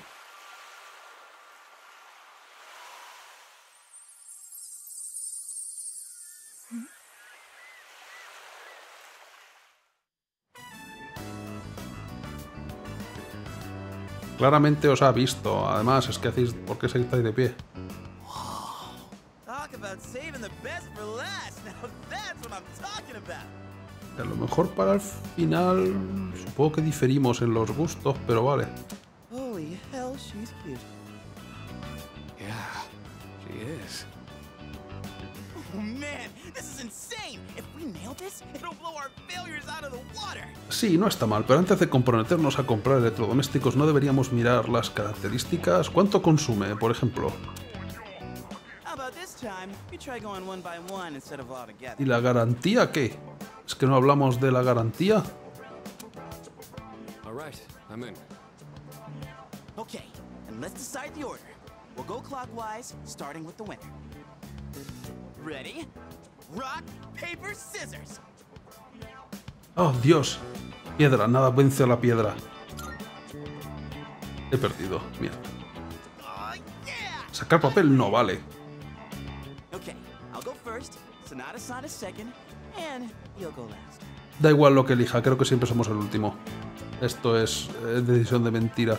Claramente os ha visto. Además, es que hacéis... ¿Por qué estáis de pie? A lo mejor para el final... Supongo que diferimos en los gustos, pero vale. Sí, no está mal, pero antes de comprometernos a comprar electrodomésticos no deberíamos mirar las características. ¿Cuánto consume, por ejemplo? ¿Y la garantía qué? ¿Es que no hablamos de la garantía? right, I'm in. Okay, and let's decide the order. We'll go clockwise, starting with the winner. Ready? Rock, paper, scissors. Oh, Dios. Piedra, nada vence a la piedra. He perdido, mira. Sacar papel no vale. Da igual lo que elija, creo que siempre somos el último. Esto es decisión de mentira.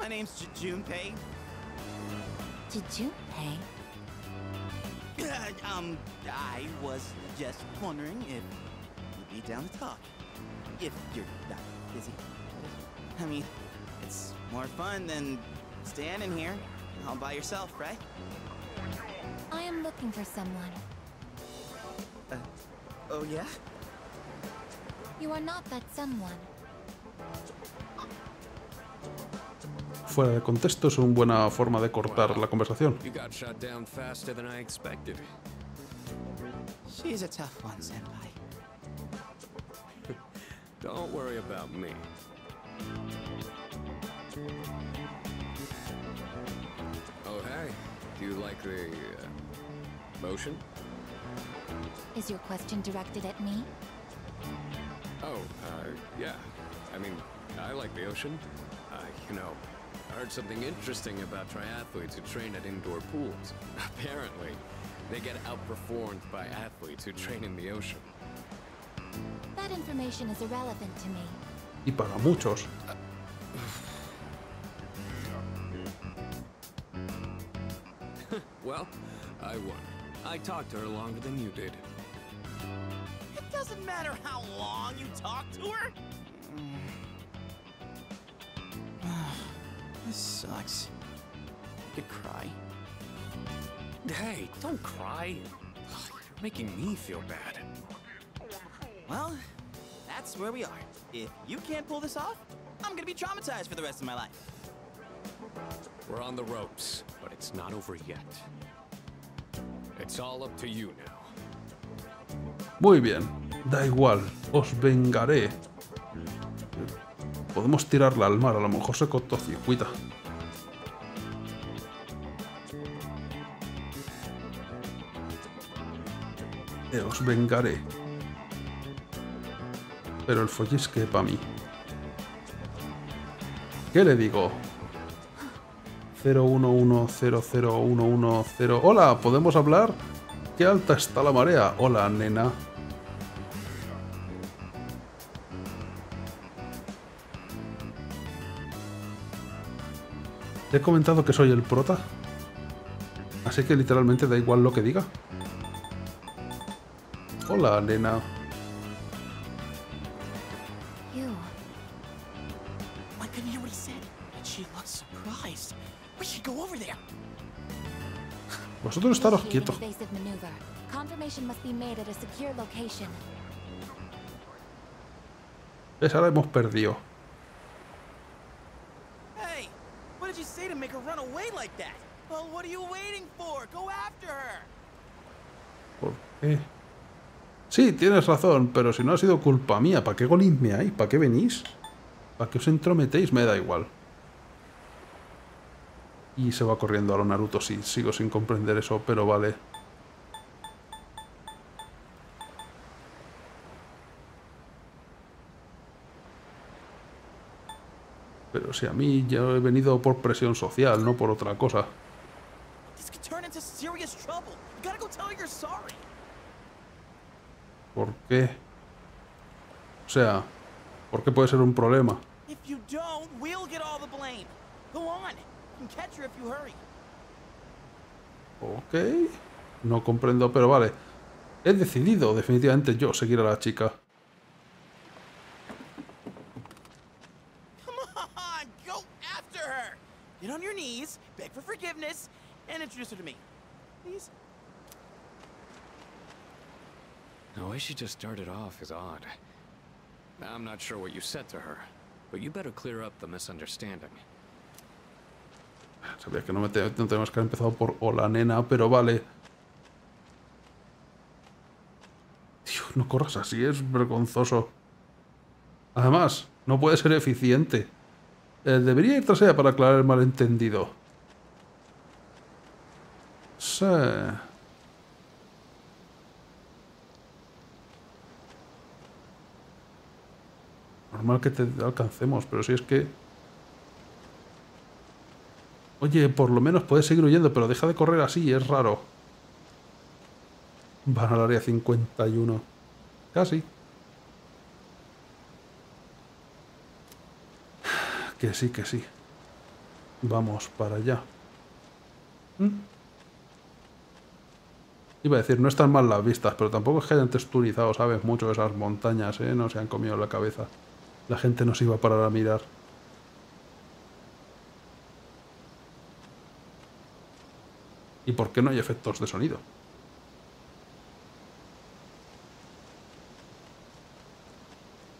My name's Junpei. Junpei? I was just wondering if you'd be down to talk. If you're not busy. I mean, it's more fun than standing here all by yourself, right? I am looking for someone. Oh yeah? You are not that someone. Fuera de contexto es una buena forma de cortar la conversación. I heard something interesting about triathletes who train at indoor pools. Apparently, they get outperformed by athletes who train in the ocean. That information is irrelevant to me. Y para muchos. Well, I won. I talked to her longer than you did. It doesn't matter how long you talked to her. This sucks. You could cry. Hey, don't cry. You're making me feel bad. Well, that's where we are. If you can't pull this off, I'm gonna be traumatized for the rest of my life. We're on the ropes, but it's not over yet. It's all up to you now. Muy bien. Da igual. Os vengaré. Podemos tirarla al mar, a lo mejor se cortocircuita. Os vengaré. Pero el follisque para mí. ¿Qué le digo? 011001110. Hola, ¿podemos hablar? ¿Qué alta está la marea? Hola, nena. He comentado que soy el prota, así que literalmente da igual lo que diga. Hola, nena. Vosotros estaros quietos. Esa la hemos perdido. ¿Por qué? Sí, tienes razón, pero si no ha sido culpa mía, ¿para qué golismeáis? ¿Para qué venís? ¿Para qué os entrometéis? Me da igual. Y se va corriendo a lo Naruto, sí, sigo sin comprender eso, pero vale. Pero si a mí ya he venido por presión social, no por otra cosa. ¿Por qué? O sea, ¿por qué puede ser un problema? Ok, no comprendo, pero vale. He decidido definitivamente yo seguir a la chica. Get on your knees, beg for forgiveness, and introduce her to me. Please. The way she just started off is odd. I'm not sure what you said to her, but you better clear up the misunderstanding. Sabía que no tenemos que haber empezado por hola nena, pero vale. Tío, no corras así, es vergonzoso. Además, no puede ser eficiente. Debería ir tras ella para aclarar el malentendido. Sí. Normal que te alcancemos, pero si es que... Oye, por lo menos puedes seguir huyendo, pero deja de correr así, es raro. Van al área 51. Casi. Que sí, que sí. Vamos para allá. Iba a decir, no están mal las vistas, pero tampoco es que hayan texturizado, ¿sabes? Mucho esas montañas, ¿eh? No se han comido la cabeza. La gente no se iba a parar a mirar. ¿Y por qué no hay efectos de sonido?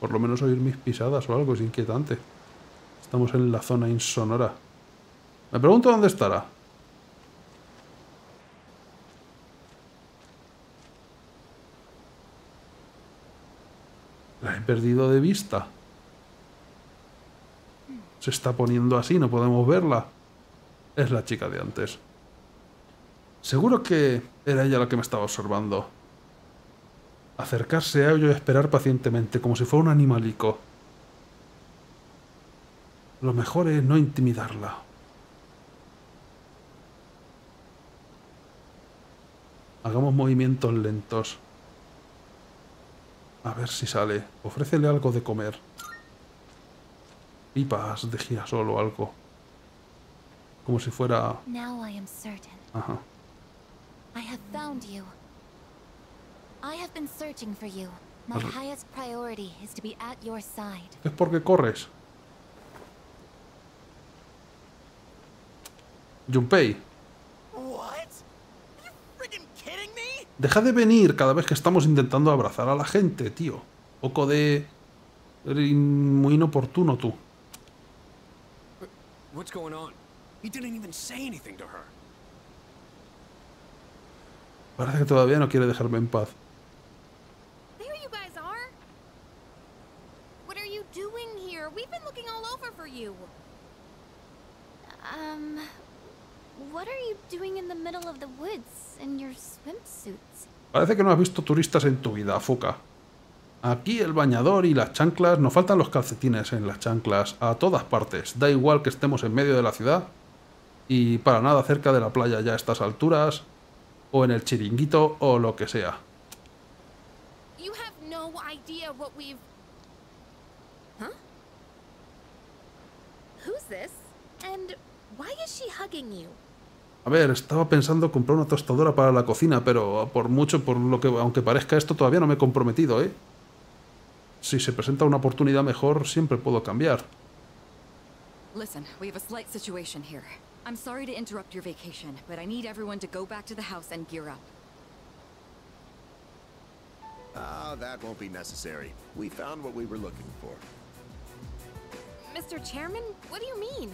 Por lo menos oír mis pisadas o algo es inquietante. Estamos en la zona insonora. Me pregunto dónde estará. La he perdido de vista. Se está poniendo así, no podemos verla. Es la chica de antes. Seguro que era ella la que me estaba observando. Acercarse a ello y esperar pacientemente, como si fuera un animalico. Lo mejor es no intimidarla. Hagamos movimientos lentos. A ver si sale. Ofrécele algo de comer. Pipas de girasol o algo. Como si fuera... Ajá. I have found you. I have been searching for you. My highest priority is to be at your side. Es porque corres. Junpei. What? Are you freaking kidding me? Deja de venir cada vez que estamos intentando abrazar a la gente, tío. Poco de... Muy inoportuno tú. What's going on? You didn't even say anything to her. Parece que todavía no quiere dejarme en paz. Parece que no has visto turistas en tu vida, Fuka. Aquí el bañador y las chanclas, nos faltan los calcetines en las chanclas, a todas partes. Da igual que estemos en medio de la ciudad y para nada cerca de la playa ya a estas alturas. O en el chiringuito, o lo que sea. A ver, estaba pensando comprar una tostadora para la cocina, pero por lo que aunque parezca esto, todavía no me he comprometido, ¿eh? Si se presenta una oportunidad mejor, siempre puedo cambiar. Listen, we have a slight situation here. I'm sorry to interrupt your vacation, but I need everyone to go back to the house and gear up. Ah, that won't be necessary. We found what we were looking for. Mr. Chairman, what do you mean?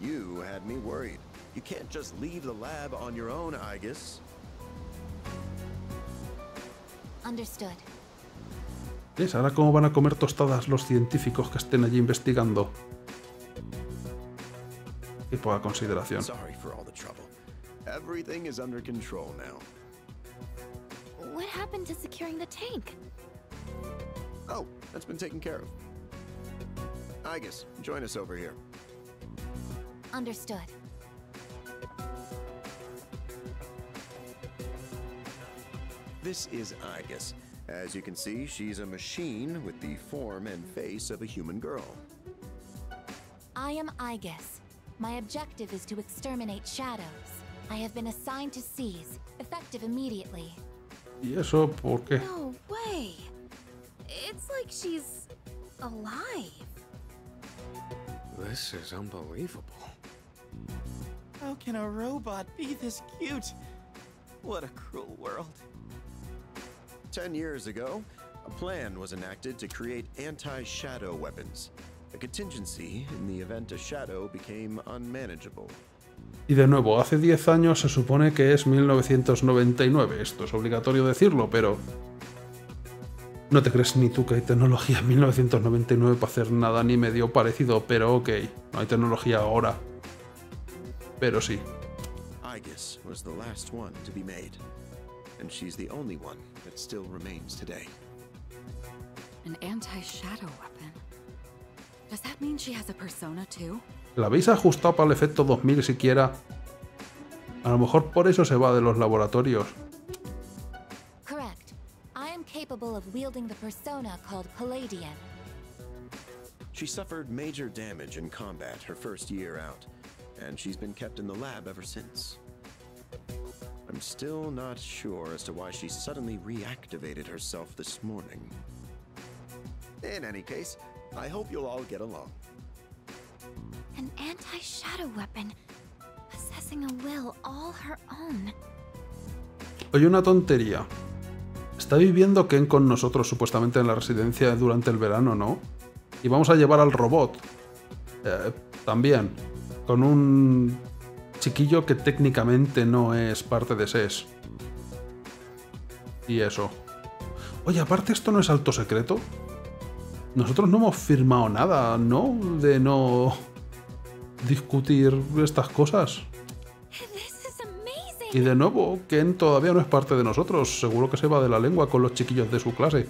You had me worried. You can't just leave the lab on your own, Aegis. Understood. ¿Ves? Ahora cómo van a comer tostadas los científicos que estén allí investigando. Y poca consideración. This is Aegis. As you can see, she's a machine with the form and face of a human girl. I am Aegis. My objective is to exterminate shadows. I have been assigned to seize, effective immediately. ¿Y eso por qué? No way. It's like she's alive. This is unbelievable. How can a robot be this cute? What a cruel world. 10 years ago, a plan was enacted to create anti-shadow weapons, a contingency in the event a shadow became unmanageable. Y de nuevo, hace 10 años se supone que es 1999, esto es obligatorio decirlo, pero no te crees ni tú que hay tecnología en 1999 para hacer nada ni medio parecido, pero ok, no hay tecnología ahora, pero sí. Aegis was the last one to be made, and she's the only one that still remains today. An anti-shadow weapon. Does that mean she has a persona too? ¿La habéis ajustado para el efecto 2000 siquiera? A lo mejor por eso se va de los laboratorios. Correct. I am capable of wielding the persona called Palladian. She suffered major damage in combat her first year out, and she's been kept in the lab ever since. I'm still not sure as to why she suddenly reactivated herself this morning. In any case, I hope you'll all get along. An anti-shadow weapon, possessing a will all her own. Oye, una tontería. Está viviendo Ken con nosotros supuestamente en la residencia durante el verano, ¿no? Y vamos a llevar al robot. También. Con un chiquillo que técnicamente no es parte de SES. Y eso. Oye, aparte esto no es alto secreto. Nosotros no hemos firmado nada, ¿no? De no discutir estas cosas. Y de nuevo, Ken todavía no es parte de nosotros. Seguro que se va de la lengua con los chiquillos de su clase.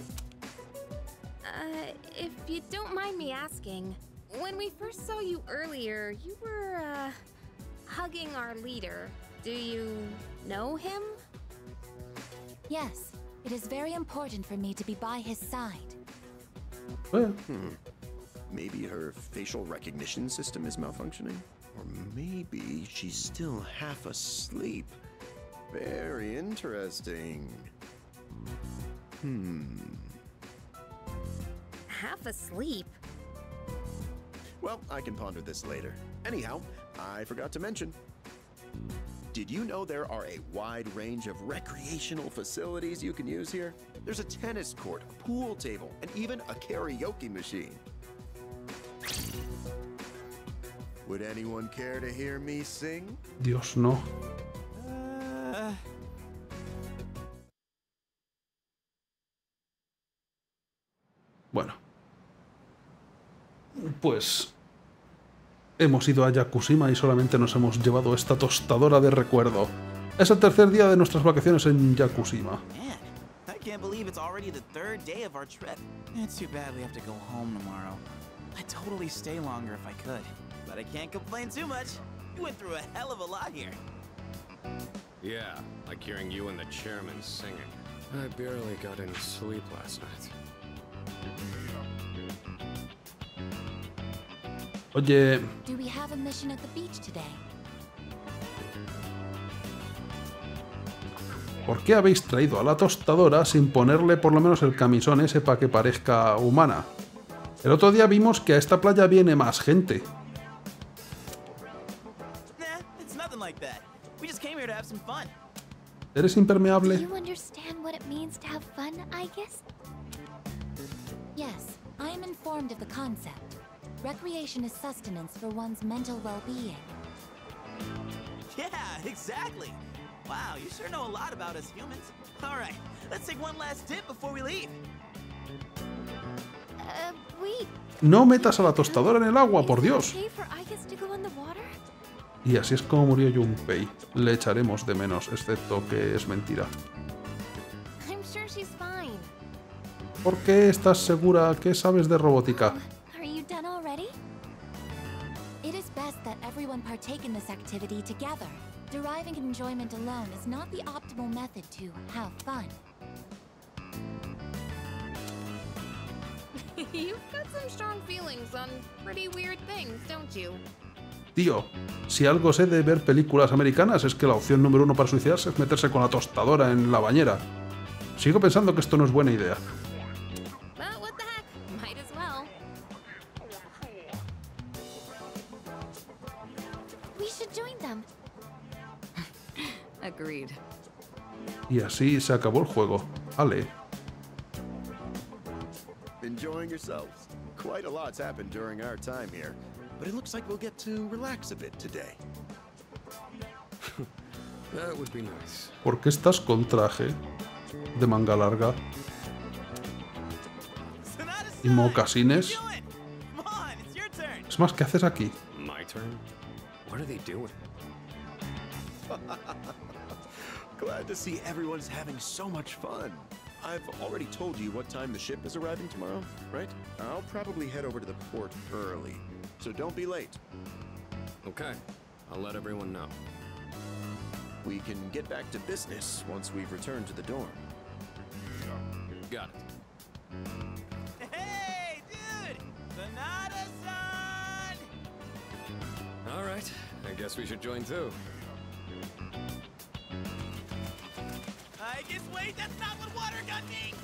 Maybe her facial recognition system is malfunctioning, or maybe she's still half asleep. Very interesting. Half asleep? Well, I can ponder this later. Anyhow, I forgot to mention. Did you know there are a wide range of recreational facilities you can use here? There's a tennis court, a pool table, and even a karaoke machine. Would anyone care to hear me sing? Dios, no. Bueno. Pues hemos ido a Yakushima y solamente nos hemos llevado esta tostadora de recuerdo. Es el tercer día de nuestras vacaciones en Yakushima. Oye. ¿Por qué habéis traído a la tostadora sin ponerle por lo menos el camisón ese para que parezca humana? El otro día vimos que a esta playa viene más gente. ¿Eres impermeable? Recreation is sustenance for one's mental well-being. Yeah, exactly. Wow, you sure know a lot about us humans. All right, let's take one last dip before we leave. No metas a la tostadora en el agua, por Dios. Y así es como murió Junpei. Le echaremos de menos, excepto que es mentira. ¿Por qué estás segura? ¿Qué sabes de robótica? Partake in this activity together. Deriving enjoyment alone is not the optimal method to have fun. You've got some strong feelings on pretty weird things, don't you? Tío, si algo sé de ver películas americanas es que la opción número uno para suicidarse es meterse con la tostadora en la bañera. Sigo pensando que esto no es buena idea. Y así se acabó el juego. Ale. enjoying yourselves. Quite a lot's happened during our time here, but it looks like we'll get to relax a bit today. That would be nice. ¿Por qué estás con traje de manga larga y mocasines? Es más, ¿qué haces aquí? My turn. What are they doing? Glad to see everyone's having so much fun. I've already told you what time the ship is arriving tomorrow, right? I'll probably head over to the port early, so don't be late. Okay, I'll let everyone know. We can get back to business once we've returned to the dorm. Got it. Hey, dude! Sanada-san! All right, I guess we should join too. Aegis, wait, that's not what water gun means!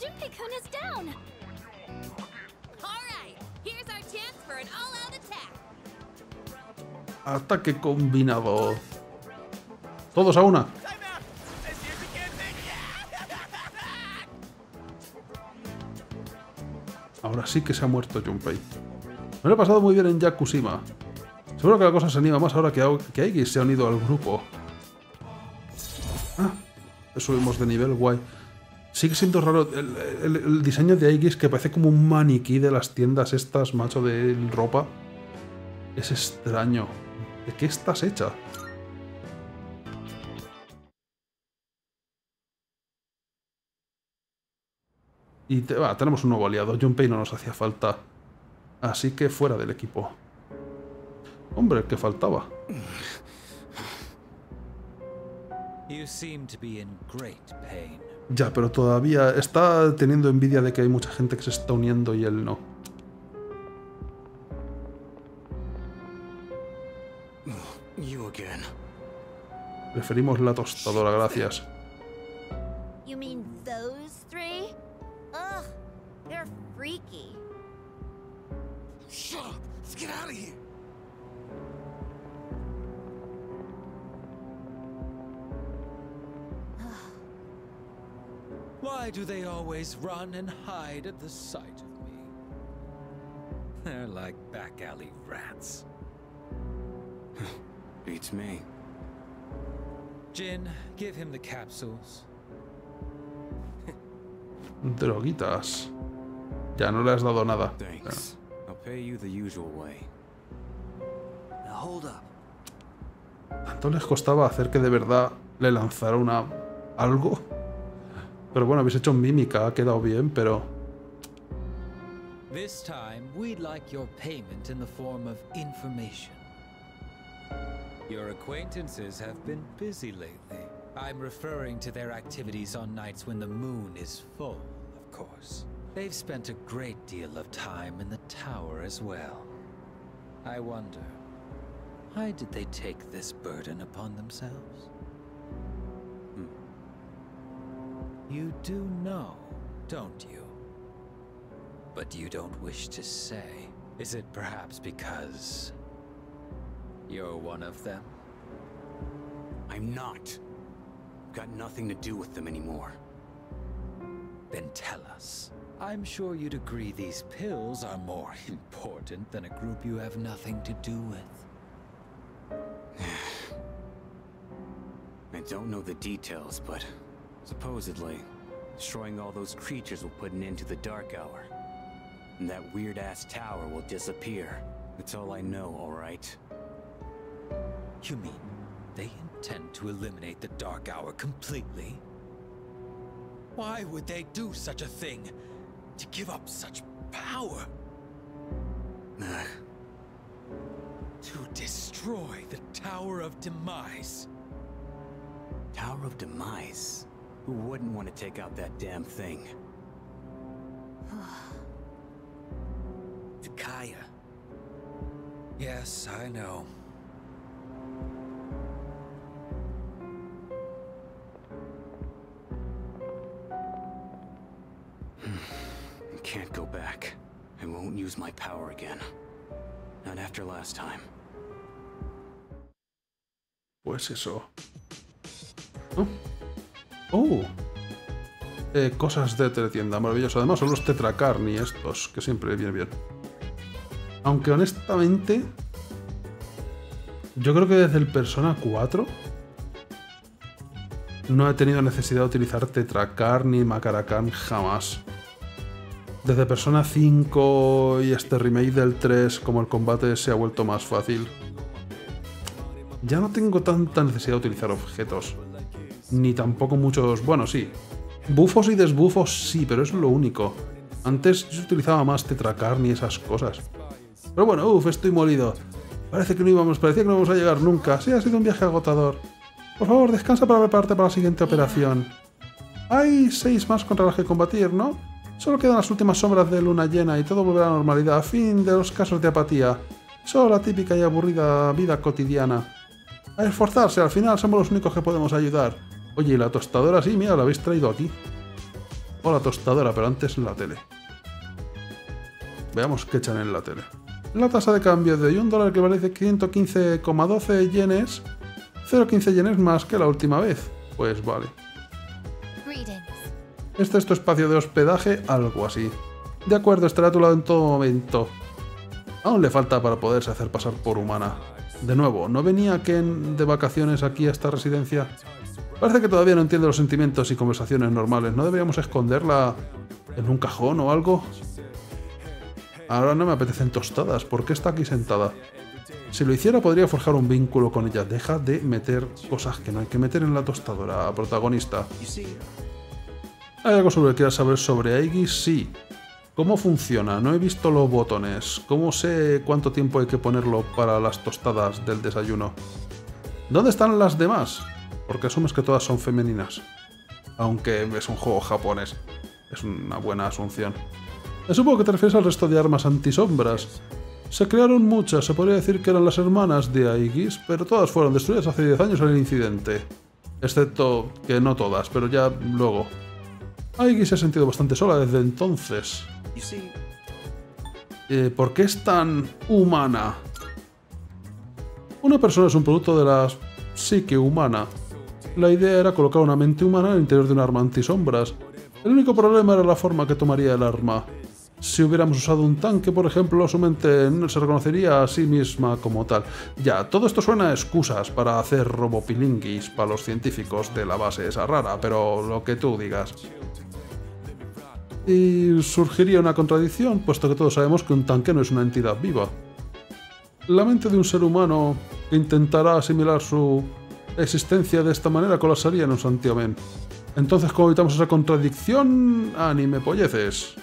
Junpei-kun is down! Alright, here's our chance for an all-out attack! Ataque combinado. Todos a una. Ahora sí que se ha muerto Junpei. Me lo he pasado muy bien en Yakushima. Seguro que la cosa se anima más ahora que Aegis se ha unido al grupo. Ah, subimos de nivel, guay. Sigue siendo raro el diseño de Aegis, que parece como un maniquí de las tiendas estas, macho, de ropa. Es extraño. ¿De qué estás hecha? Y tenemos un nuevo aliado. Junpei no nos hacía falta. Así que fuera del equipo. Hombre, el que faltaba. Ya, pero todavía está teniendo envidia de que hay mucha gente que se está uniendo y él no. Preferimos la tostadora, gracias. Why do they always run and hide at the sight of me? They're like back alley rats. Beats me. Jin, give him the capsules. Droguitas. Ya no le has dado nada. Thanks. I'll pay you the usual way. Now hold up. Tanto les costaba hacer que de verdad le lanzara una algo. Pero bueno, habéis hecho mímica, ha quedado bien, pero... This time, we'd like your payment in the form of information. Your acquaintances have been busy lately. I'm referring to their activities on nights when the moon is full, of course. They've spent a great deal of time in the tower as well. I wonder, why did they take this burden upon themselves? You do know, don't you? But you don't wish to say. Is it perhaps because you're one of them? I'm not. Got nothing to do with them anymore. Then tell us. I'm sure you'd agree these pills are more important than a group you have nothing to do with. I don't know the details, but... Supposedly, destroying all those creatures will put an end to the Dark Hour. And that weird-ass tower will disappear. That's all I know, all right? You mean they intend to eliminate the Dark Hour completely? Why would they do such a thing? To give up such power? To destroy the Tower of Demise. Tower of Demise? Who wouldn't want to take out that damn thing? Takaya. Yes, I know. I can't go back. I won't use my power again. Not after last time. Pues eso. ¿No? Cosas de teletienda, maravilloso. Además son los Tetra Carni estos, que siempre vienen bien. Aunque honestamente, yo creo que desde el Persona 4 no he tenido necesidad de utilizar Tetra Carni ni Macaracan jamás. Desde Persona 5 y este remake del 3, como el combate se ha vuelto más fácil, ya no tengo tanta necesidad de utilizar objetos. Ni tampoco muchos... Bueno, sí. Bufos y desbufos sí, pero es lo único. Antes yo utilizaba más Tetra Carni y esas cosas. Pero bueno, uff, estoy molido. Parecía que no íbamos a llegar nunca. Sí, ha sido un viaje agotador. Por favor, descansa para prepararte para la siguiente operación. Hay 6 más contra las que combatir, ¿no? Solo quedan las últimas sombras de luna llena y todo volverá a la normalidad. Fin de los casos de apatía. Solo la típica y aburrida vida cotidiana. A esforzarse, al final somos los únicos que podemos ayudar. Oye, ¿y la tostadora? Sí, mira, la habéis traído aquí. O la tostadora, pero antes la tele. Veamos qué echan en la tele. La tasa de cambio de hoy, $1 que vale 115,12 yenes. 0,15 yenes más que la última vez. Pues vale. Este es tu espacio de hospedaje, algo así. De acuerdo, estará a tu lado en todo momento. Aún le falta para poderse hacer pasar por humana. De nuevo, ¿no venía Ken de vacaciones aquí a esta residencia? Parece que todavía no entiende los sentimientos y conversaciones normales. ¿No deberíamos esconderla en un cajón o algo? Ahora no me apetecen tostadas. ¿Por qué está aquí sentada? Si lo hiciera, podría forjar un vínculo con ella. Deja de meter cosas que no hay que meter en la tostadora, protagonista. ¿Hay algo sobre lo que quieras saber sobre Aegis? Sí. ¿Cómo funciona? No he visto los botones. ¿Cómo sé cuánto tiempo hay que ponerlo para las tostadas del desayuno? ¿Dónde están las demás? Porque asumes que todas son femeninas. Aunque es un juego japonés. Es una buena asunción. Supongo que te refieres al resto de armas antisombras. Se crearon muchas, se podría decir que eran las hermanas de Aegis, pero todas fueron destruidas hace 10 años en el incidente. Excepto que no todas, pero ya luego. Aegis se ha sentido bastante sola desde entonces. ¿Por qué es tan humana? Una persona es un producto de la psique humana. La idea era colocar una mente humana en el interior de un arma antisombras. El único problema era la forma que tomaría el arma. Si hubiéramos usado un tanque, por ejemplo, su mente no se reconocería a sí misma como tal. Ya, todo esto suena a excusas para hacer robopilinguis para los científicos de la base esa rara, pero lo que tú digas. Y surgiría una contradicción, puesto que todos sabemos que un tanque no es una entidad viva. La mente de un ser humano que intentará asimilar su existencia de esta manera colapsaría en un santiamén. Entonces, ¿cómo evitamos esa contradicción? Anime polleces.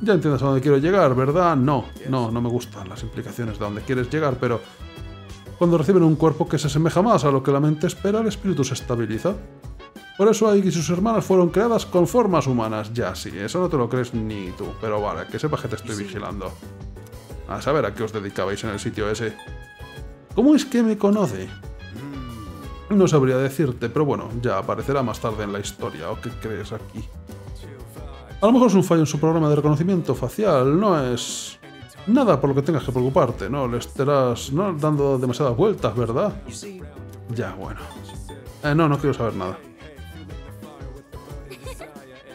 Ya entiendes a dónde quiero llegar, ¿verdad? No me gustan las implicaciones de dónde quieres llegar, pero... Cuando reciben un cuerpo que se asemeja más a lo que la mente espera, el espíritu se estabiliza. Por eso Aegis y sus hermanas fueron creadas con formas humanas. Ya, sí, eso no te lo crees ni tú, pero vale, que sepas que te estoy vigilando. A saber a qué os dedicabais en el sitio ese. ¿Cómo es que me conoce? No sabría decirte, pero bueno, ya aparecerá más tarde en la historia, ¿o qué crees aquí? A lo mejor es un fallo en su programa de reconocimiento facial, no es nada por lo que tengas que preocuparte, no le estarás dando demasiadas vueltas, ¿verdad? Ya, bueno. No quiero saber nada.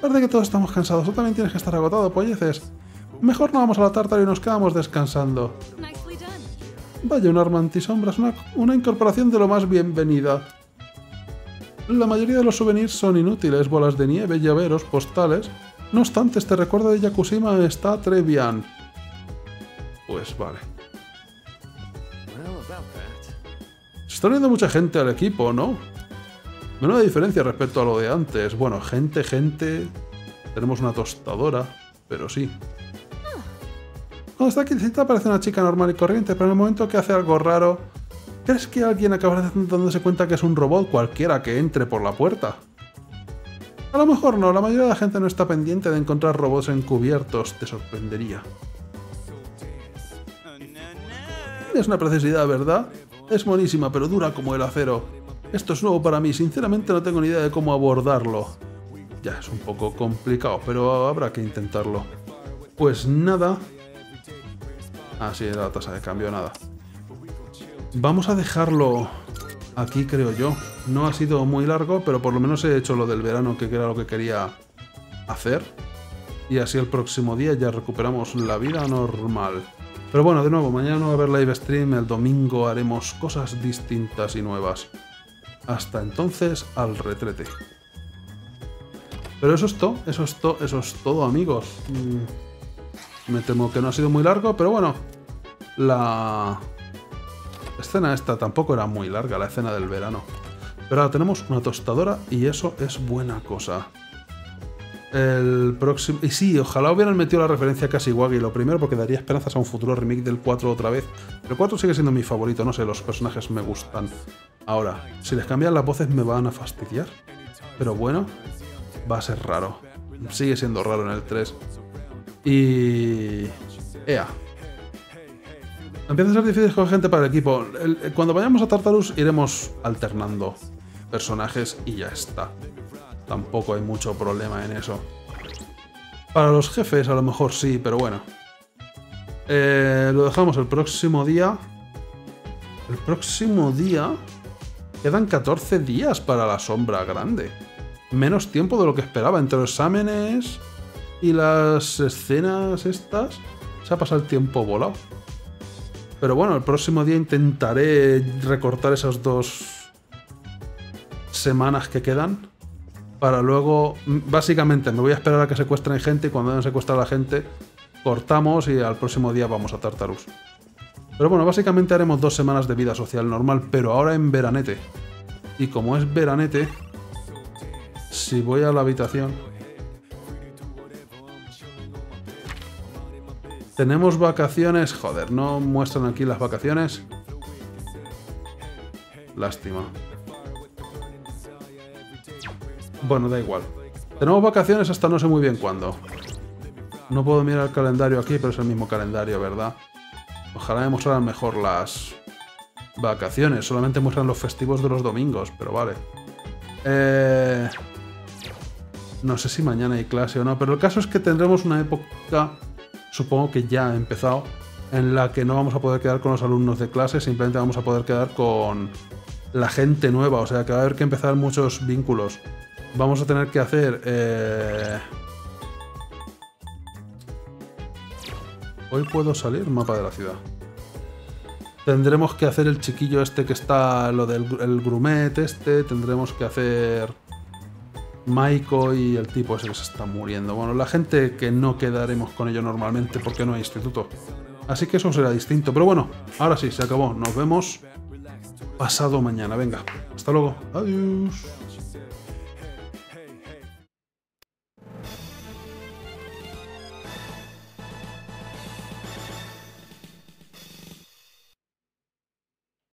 Parece que todos estamos cansados, tú también tienes que estar agotado, polleces. Mejor no vamos a la Tartarus y nos quedamos descansando. Vaya, un arma antisombras, una incorporación de lo más bienvenida. La mayoría de los souvenirs son inútiles, bolas de nieve, llaveros, postales. No obstante, este recuerdo de Yakushima está très bien. Pues vale. Se está uniendo mucha gente al equipo, ¿no? Menuda diferencia respecto a lo de antes. Bueno, gente. Tenemos una tostadora, pero sí. Cuando está aquí cita parece una chica normal y corriente, pero en el momento que hace algo raro... ¿Crees que alguien acabará dándose cuenta que es un robot cualquiera que entre por la puerta? A lo mejor no, la mayoría de la gente no está pendiente de encontrar robots encubiertos, te sorprendería. Es una precisidad, ¿verdad? Es buenísima, pero dura como el acero. Esto es nuevo para mí, sinceramente no tengo ni idea de cómo abordarlo. Ya, es un poco complicado, pero habrá que intentarlo. Pues nada... Ah, sí, la tasa de cambio, nada. Vamos a dejarlo... aquí, creo yo. No ha sido muy largo, pero por lo menos he hecho lo del verano, que era lo que quería hacer. Y así el próximo día ya recuperamos la vida normal. Pero bueno, de nuevo, mañana no va a haber live stream, el domingo haremos cosas distintas y nuevas. Hasta entonces, al retrete. Pero eso es todo, amigos. Me temo que no ha sido muy largo, pero bueno. La escena esta tampoco era muy larga, la escena del verano. Pero ahora tenemos una tostadora y eso es buena cosa. El próximo... Y sí, ojalá hubieran metido la referencia a Kashiwagi lo primero, porque daría esperanzas a un futuro remake del 4 otra vez. El 4 sigue siendo mi favorito, no sé, los personajes me gustan. Ahora, si les cambian las voces me van a fastidiar. Pero bueno, va a ser raro. Sigue siendo raro en el 3. Y... ¡Ea! Empieza a ser difícil con gente para el equipo. Cuando vayamos a Tartarus iremos alternando personajes y ya está. Tampoco hay mucho problema en eso. Para los jefes a lo mejor sí, pero bueno. Lo dejamos el próximo día. El próximo día... Quedan 14 días para la sombra grande. Menos tiempo de lo que esperaba. Entre los exámenes y las escenas estas, se ha pasado el tiempo volado. Pero bueno, el próximo día intentaré recortar esas 2 semanas que quedan. Para luego, básicamente, me voy a esperar a que secuestren gente y cuando hayan secuestrado a la gente, cortamos y al próximo día vamos a Tartarus. Pero bueno, básicamente haremos 2 semanas de vida social normal, pero ahora en veranete. Y como es veranete, si voy a la habitación... Tenemos vacaciones... Joder, no muestran aquí las vacaciones. Lástima. Bueno, da igual. Tenemos vacaciones hasta no sé muy bien cuándo. No puedo mirar el calendario aquí, pero es el mismo calendario, ¿verdad? Ojalá me mostraran mejor las vacaciones. Solamente muestran los festivos de los domingos, pero vale. No sé si mañana hay clase o no, pero el caso es que tendremos una época, supongo que ya ha empezado, en la que no vamos a poder quedar con los alumnos de clase, simplemente vamos a poder quedar con la gente nueva, o sea que va a haber que empezar muchos vínculos. Vamos a tener que hacer... Hoy puedo salir, mapa de la ciudad. Tendremos que hacer el chiquillo este que está... Lo del el grumet este. Tendremos que hacer... Maiko y el tipo ese que se está muriendo. Bueno, la gente que no quedaremos con ello normalmente porque no hay instituto. Así que eso será distinto. Pero bueno, ahora sí, se acabó. Nos vemos pasado mañana. Venga, hasta luego. Adiós.